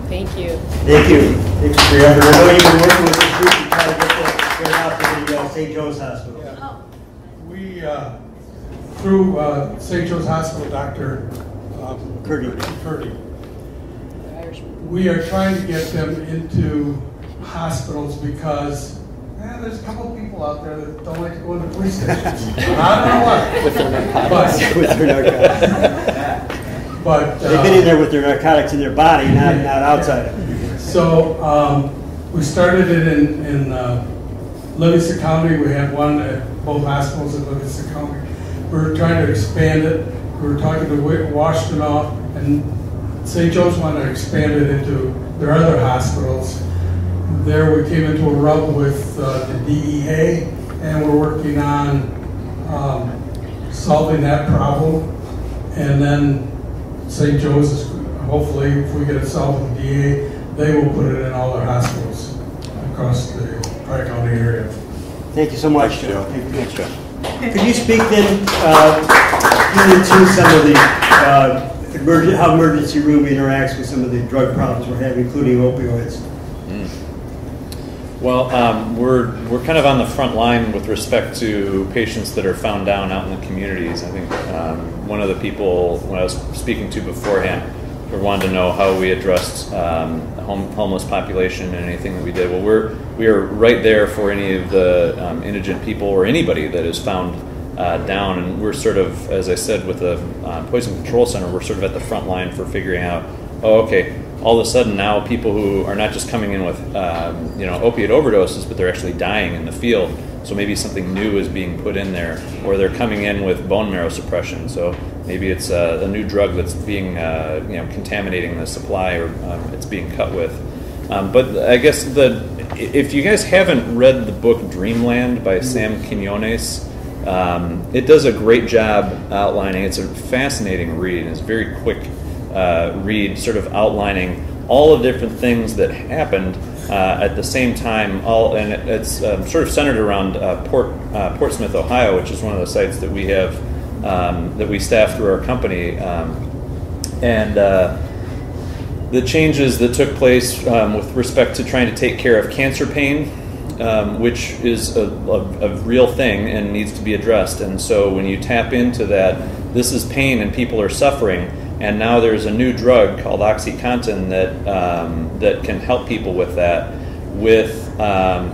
Thank you. Thank you. Thank you for your effort. I know you've been working with this group to try to get this out to the uh, Saint Joe's Hospital. Yeah. Oh. We, uh, through uh, Saint Joe's Hospital, Doctor Uh, McCurdy. McCurdy. We are trying to get them into hospitals because eh, there's a couple people out there that don't like to go into police stations. I don't know what. With their narcotics. But, with their narcotics. but, uh, They've been in there with their narcotics in their body, not, not outside it. So um, we started it in, in uh, Livingston County. We had one at both hospitals in Livingston County. We were trying to expand it. We were talking to Washington off and Saint Joe's wanted to expand it into their other hospitals. There we came into a rub with uh, the D E A, and we're working on um, solving that problem. And then Saint Joe's, is, hopefully, if we get it solved with the D E A, they will put it in all their hospitals across the Tri-County area. Thank you so much, Joe. Thanks, Joe. Could you speak then uh, to some of the uh, Emergen- how emergency room interacts with some of the drug problems we're having, including opioids. Mm. Well, um, we're we're kind of on the front line with respect to patients that are found down out in the communities. I think um, one of the people when I was speaking to beforehand who wanted to know how we addressed um, the home, homeless population and anything that we did. Well, we're we are right there for any of the um, indigent people or anybody that is found. Uh, down, and we're sort of, as I said, with the uh, Poison Control Center, we're sort of at the front line for figuring out, oh, okay, all of a sudden now people who are not just coming in with, um, you know, opiate overdoses, but they're actually dying in the field. So maybe something new is being put in there, or they're coming in with bone marrow suppression. So maybe it's uh, a new drug that's being, uh, you know, contaminating the supply, or um, it's being cut with. Um, but I guess the if you guys haven't read the book Dreamland by Sam Quinones. Um, it does a great job outlining. It's a fascinating read, and it's a very quick uh, read, sort of outlining all the different things that happened uh, at the same time. All and it, it's um, sort of centered around uh, Port uh, Portsmouth, Ohio, which is one of the sites that we have um, that we staff through our company, um, and. Uh, the changes that took place um, with respect to trying to take care of cancer pain. Um, which is a, a, a real thing and needs to be addressed. And so when you tap into that, this is pain and people are suffering, and now there's a new drug called OxyContin that um, that can help people with that, with um,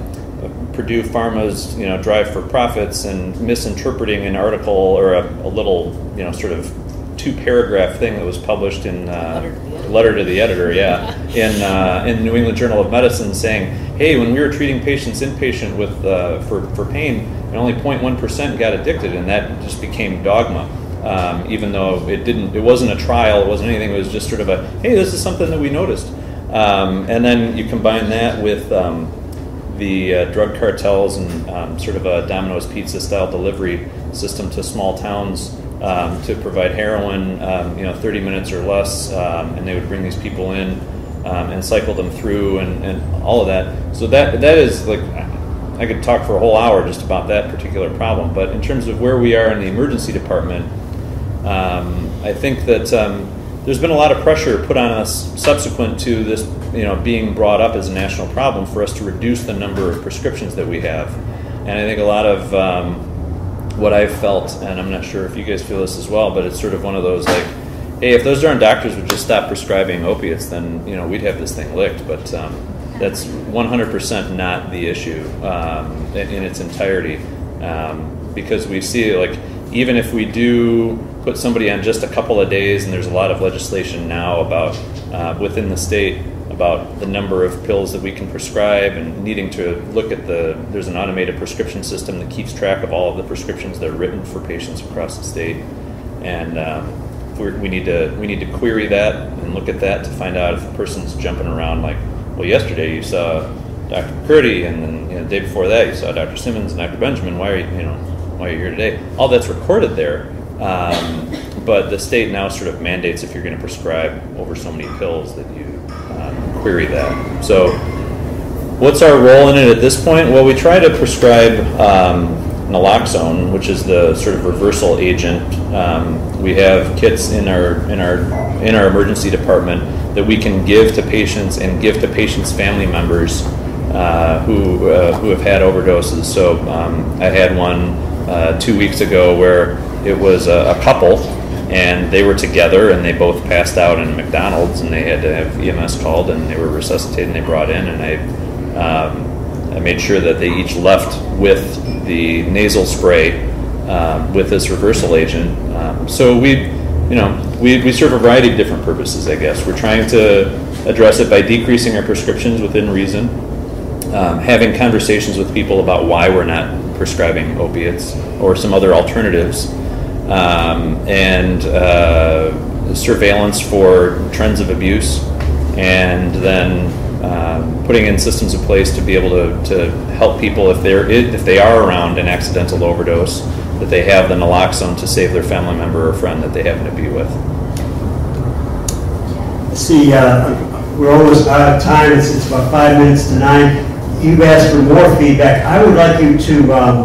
Purdue Pharma's, you know, drive for profits and misinterpreting an article or a, a little, you know, sort of two-paragraph thing that was published in uh, letter to the editor, yeah, in uh, in New England Journal of Medicine, saying, hey, when we were treating patients inpatient with uh, for for pain, and only zero point one percent got addicted, and that just became dogma, um, even though it didn't, it wasn't a trial, it wasn't anything, it was just sort of a, hey, this is something that we noticed, um, and then you combine that with um, the uh, drug cartels and um, sort of a Domino's Pizza-style delivery system to small towns. Um, to provide heroin, um, you know, thirty minutes or less, um, and they would bring these people in um, and cycle them through, and, and all of that. So that that is like, I could talk for a whole hour just about that particular problem. But in terms of where we are in the emergency department, um, I think that um, there's been a lot of pressure put on us subsequent to this, you know, being brought up as a national problem for us to reduce the number of prescriptions that we have, and I think a lot of um, what I've felt, and I'm not sure if you guys feel this as well, but it's sort of one of those like, hey, if those darn doctors would just stop prescribing opiates, then, you know, we'd have this thing licked. But um, that's one hundred percent not the issue um, in its entirety, um, because we see, like, even if we do put somebody on just a couple of days, and there's a lot of legislation now about uh, within the state about the number of pills that we can prescribe and needing to look at the, there's an automated prescription system that keeps track of all of the prescriptions that are written for patients across the state. And um, we're, we need to we need to query that and look at that to find out if a person's jumping around like, well, yesterday you saw Doctor McCurdy, and then you know, the day before that you saw Doctor Simmons and Doctor Benjamin. Why are you, you know, why are you here today? All that's recorded there. Um, but the state now sort of mandates if you're going to prescribe over so many pills that you um, query that. So what's our role in it at this point? Well, we try to prescribe um, naloxone, which is the sort of reversal agent. Um, we have kits in our in our in our emergency department that we can give to patients and give to patients' family members uh, who uh, who have had overdoses. So um, I had one uh, two weeks ago where it was a, a couple, and they were together, and they both passed out in McDonald's, and they had to have E M S called, and they were resuscitated, and they brought in, and I. Um, I made sure that they each left with the nasal spray um, with this reversal agent. Um, so we, you know, we, we serve a variety of different purposes, I guess. We're trying to address it by decreasing our prescriptions within reason, um, having conversations with people about why we're not prescribing opiates or some other alternatives, um, and uh, surveillance for trends of abuse, and then Uh, putting in systems in place to be able to, to help people if they're if they are around an accidental overdose, that they have the naloxone to save their family member or friend that they happen to be with. Let's see, uh, we're almost out of time. It's, it's about five minutes to nine. You've asked for more feedback. I would like you to um,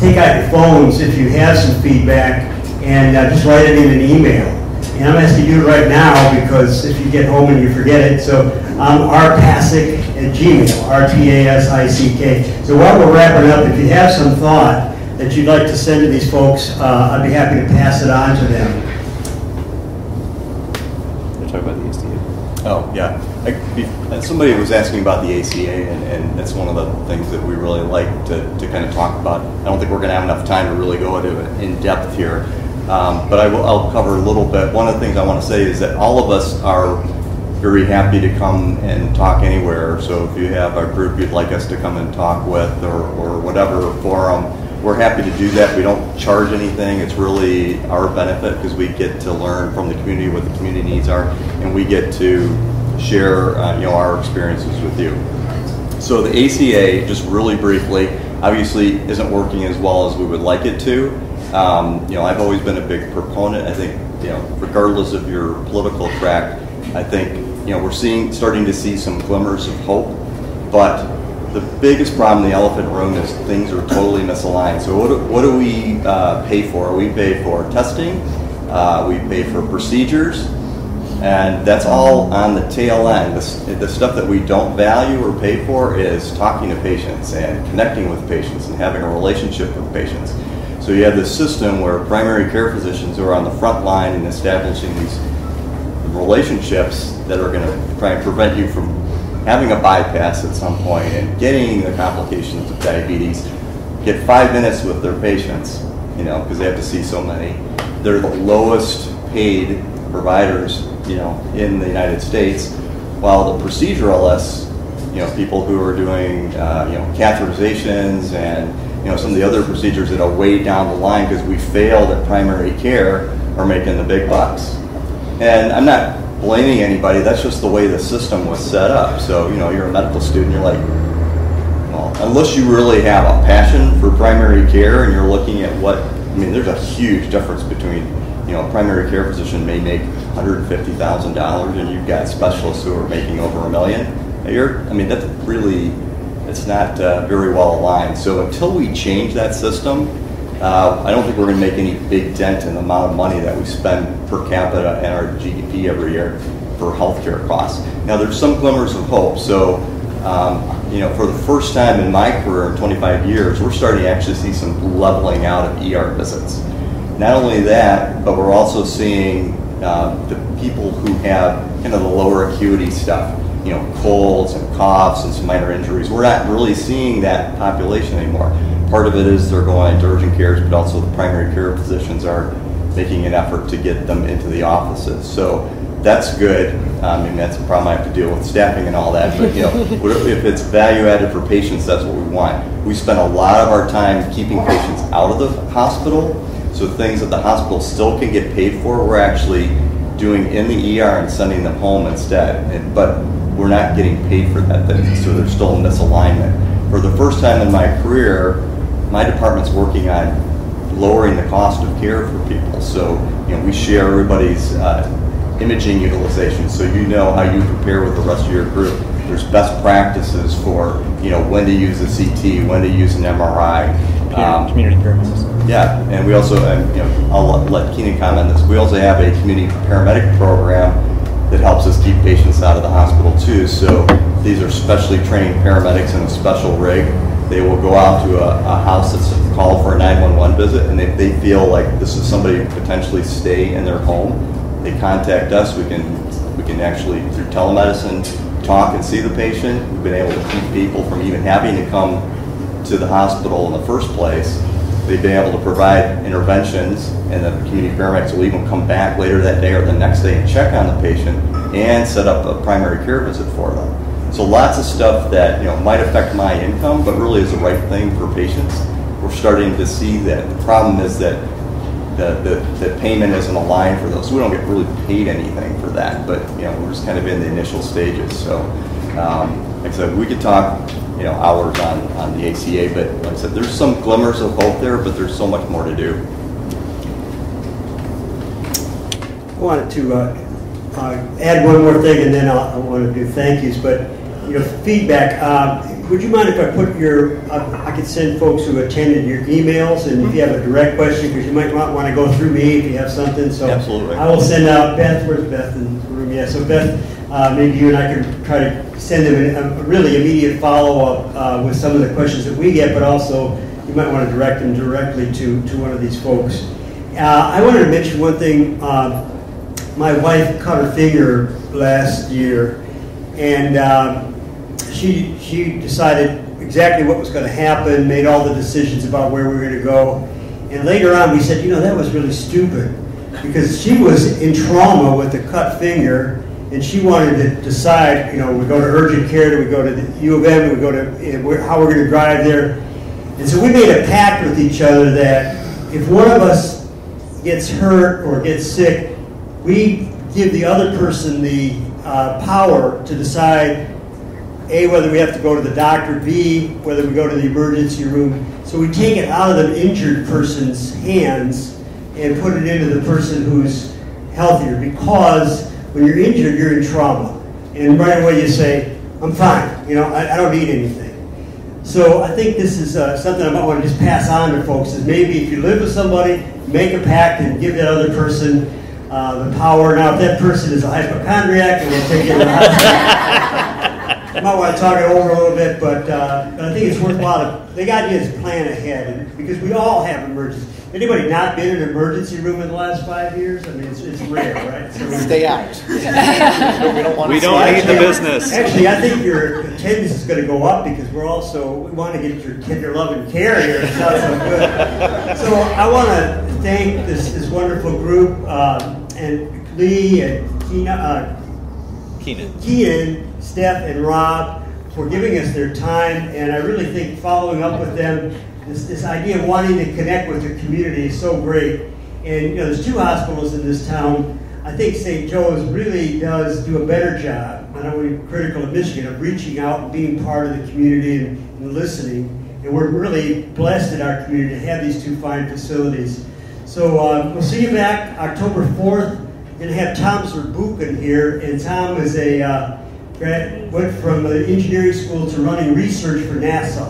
take out your phones if you have some feedback and uh, just write it in an email. And I'm asking you right now because if you get home and you forget it, so um, rpasick at Gmail, R T A S I C K. So while we're wrapping up, if you have some thought that you'd like to send to these folks, uh, I'd be happy to pass it on to them. You're talking about the A C A. Oh, yeah. I, somebody was asking about the A C A, and, and that's one of the things that we really like to, to kind of talk about. I don't think we're going to have enough time to really go into it in depth here. Um, but I will, I'll cover a little bit. One of the things I want to say is that all of us are very happy to come and talk anywhere. So if you have a group you'd like us to come and talk with or, or whatever forum, we're happy to do that. We don't charge anything. It's really our benefit because we get to learn from the community what the community needs are, and we get to share uh, you know, our experiences with you. So the A C A, just really briefly, obviously isn't working as well as we would like it to. Um, you know, I've always been a big proponent. I think, you know, regardless of your political track, I think, you know, we're seeing, starting to see some glimmers of hope. But the biggest problem in the elephant room is things are totally misaligned. So what do, what do we uh, pay for? We pay for testing. Uh, we pay for procedures. And that's all on the tail end. The, the stuff that we don't value or pay for is talking to patients and connecting with patients and having a relationship with patients. So you have this system where primary care physicians who are on the front line and establishing these relationships that are going to try and prevent you from having a bypass at some point and getting the complications of diabetes get five minutes with their patients, you know, because they have to see so many. They're the lowest paid providers, you know, in the United States, while the proceduralists, you know, people who are doing, uh, you know, catheterizations and you know, some of the other procedures that are way down the line because we failed at primary care are making the big bucks. And I'm not blaming anybody. That's just the way the system was set up. So, you know, you're a medical student, you're like, well, unless you really have a passion for primary care and you're looking at what, I mean, there's a huge difference between, you know, a primary care physician may make one hundred fifty thousand dollars and you've got specialists who are making over a million a year. I mean, that's really, it's not uh, very well aligned. So until we change that system, uh, I don't think we're going to make any big dent in the amount of money that we spend per capita and our G D P every year for healthcare costs. Now there's some glimmers of hope. So um, you know, for the first time in my career in twenty-five years, we're starting to actually see some leveling out of E R visits. Not only that, but we're also seeing uh, the people who have kind of the lower acuity stuff. You know, colds and coughs and some minor injuries. We're not really seeing that population anymore. Part of it is they're going to urgent cares, but also the primary care physicians are making an effort to get them into the offices. So that's good. I mean, that's a problem I have to deal with, staffing and all that, but you know, if it's value added for patients, that's what we want. We spend a lot of our time keeping patients out of the hospital, so things that the hospital still can get paid for, we're actually doing in the E R and sending them home instead, and, but we're not getting paid for that, thing, so there's still a misalignment. For the first time in my career, my department's working on lowering the cost of care for people, so you know, we share everybody's uh, imaging utilization, so you know how you compare with the rest of your group. There's best practices for, you know, when to use a C T, when to use an M R I. Um, community paramedics. Yeah, and we also, and, you know, I'll let Keenan comment on this, we also have a community paramedic program that helps us keep patients out of the hospital too, so these are specially trained paramedics in a special rig. They will go out to a, a house that's called for a nine one one visit, and if they feel like this is somebody who could potentially stay in their home, they contact us. We can we can actually, through telemedicine, talk and see the patient. We've been able to keep people from even having to come to the hospital in the first place. They've been able to provide interventions, and the community paramedics will even come back later that day or the next day and check on the patient and set up a primary care visit for them. So lots of stuff that, you know, might affect my income, but really is the right thing for patients. We're starting to see that. The problem is that The, the, the payment isn't aligned for those. We don't get really paid anything for that, but you know, we're just kind of in the initial stages. So, um, like I said, we could talk, you know, hours on, on the A C A, but like I said, there's some glimmers of hope there, but there's so much more to do. I wanted to uh, uh, add one more thing, and then I'll, I want to do thank yous, but you know, feedback. Uh, Would you mind if I put your, uh, I could send folks who attended your emails, and if you have a direct question, because you might not want to go through me if you have something, so absolutely. I will send out, Beth, where's Beth in the room? Yeah, so Beth, uh, maybe you and I can try to send them a really immediate follow-up uh, with some of the questions that we get, but also you might want to direct them directly to, to one of these folks. Uh, I wanted to mention one thing. Uh, my wife cut her finger last year, and uh, She, she decided exactly what was going to happen, made all the decisions about where we were going to go. And later on we said, you know, that was really stupid, because she was in trauma with the cut finger, and she wanted to decide, you know, we go to urgent care, do we go to the U of M, do we go to, how we're going to drive there. And so we made a pact with each other that if one of us gets hurt or gets sick, we give the other person the uh, power to decide A, whether we have to go to the doctor, B, whether we go to the emergency room. So we take it out of the injured person's hands and put it into the person who's healthier, because when you're injured, you're in trauma. And right away you say, I'm fine, you know, I, I don't need anything. So I think this is uh, something I might want to just pass on to folks, is maybe if you live with somebody, make a pact and give that other person uh, the power. Now if that person is a hypochondriac, then we'll take it to the hospital. I might want to talk it over a little bit, but, uh, but I think it's worthwhile. The idea is plan ahead, and, because we all have emergencies. Anybody not been in an emergency room in the last five years? I mean, it's, it's rare, right? So stay out. we don't, want we to don't need the business. Actually, I think your attendance is going to go up, because we're also, we want to get your tender love and care here. It sounds so good. So I want to thank this, this wonderful group, uh, and Lee and Keena, uh, Keenan. Keenan. Steph and Rob, for giving us their time, and I really think following up with them, this, this idea of wanting to connect with the community is so great. And you know, there's two hospitals in this town. I think Saint Joe's really does do a better job, I don't want to be critical of Michigan, of reaching out and being part of the community and, and listening. And we're really blessed in our community to have these two fine facilities. So uh, we'll see you back October fourth. We're going to have Tom Zerbuchen here, and Tom is a uh, went from the engineering school to running research for NASA.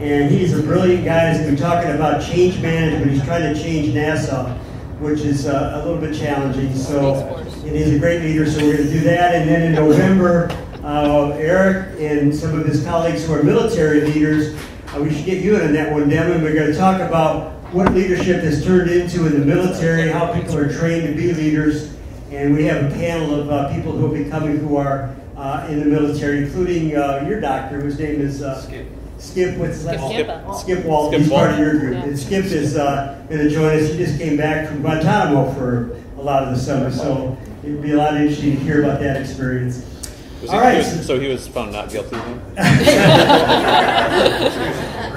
And he's a brilliant guy. He's been talking about change management. He's trying to change NASA, which is uh, a little bit challenging. So, and he's a great leader, so we're going to do that. And then in November, uh, Eric and some of his colleagues who are military leaders, uh, we should get you in on that one, Devin. We're going to talk about what leadership has turned into in the military, how people are trained to be leaders. And we have a panel of uh, people who will be coming who are Uh, in the military, including uh, your doctor, whose name is uh, Skip. Skip, what's his last name? Skip Walt. He's part of your group. Yeah. And Skip is uh, going to join us. He just came back from Guantanamo for a lot of the summer. So it would be a lot interesting to hear about that experience. Was All he, right. He was, so he was found not guilty then?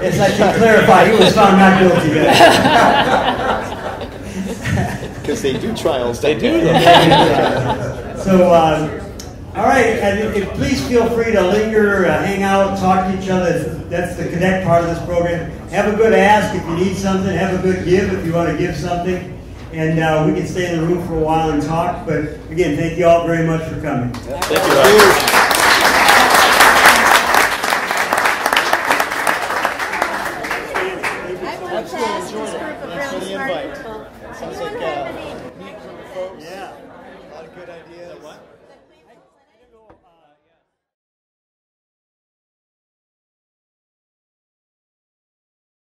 Yes, I should clarify, he was found not guilty then. Because they do trials. They do them. So, um, all right, and if, please feel free to linger, uh, hang out, talk to each other. That's the connect part of this program. Have a good ask if you need something. Have a good give if you want to give something. And uh, we can stay in the room for a while and talk. But again, thank you all very much for coming. Thank you. Thank you. Sounds like uh, folks, yeah. A lot of good ideas. What?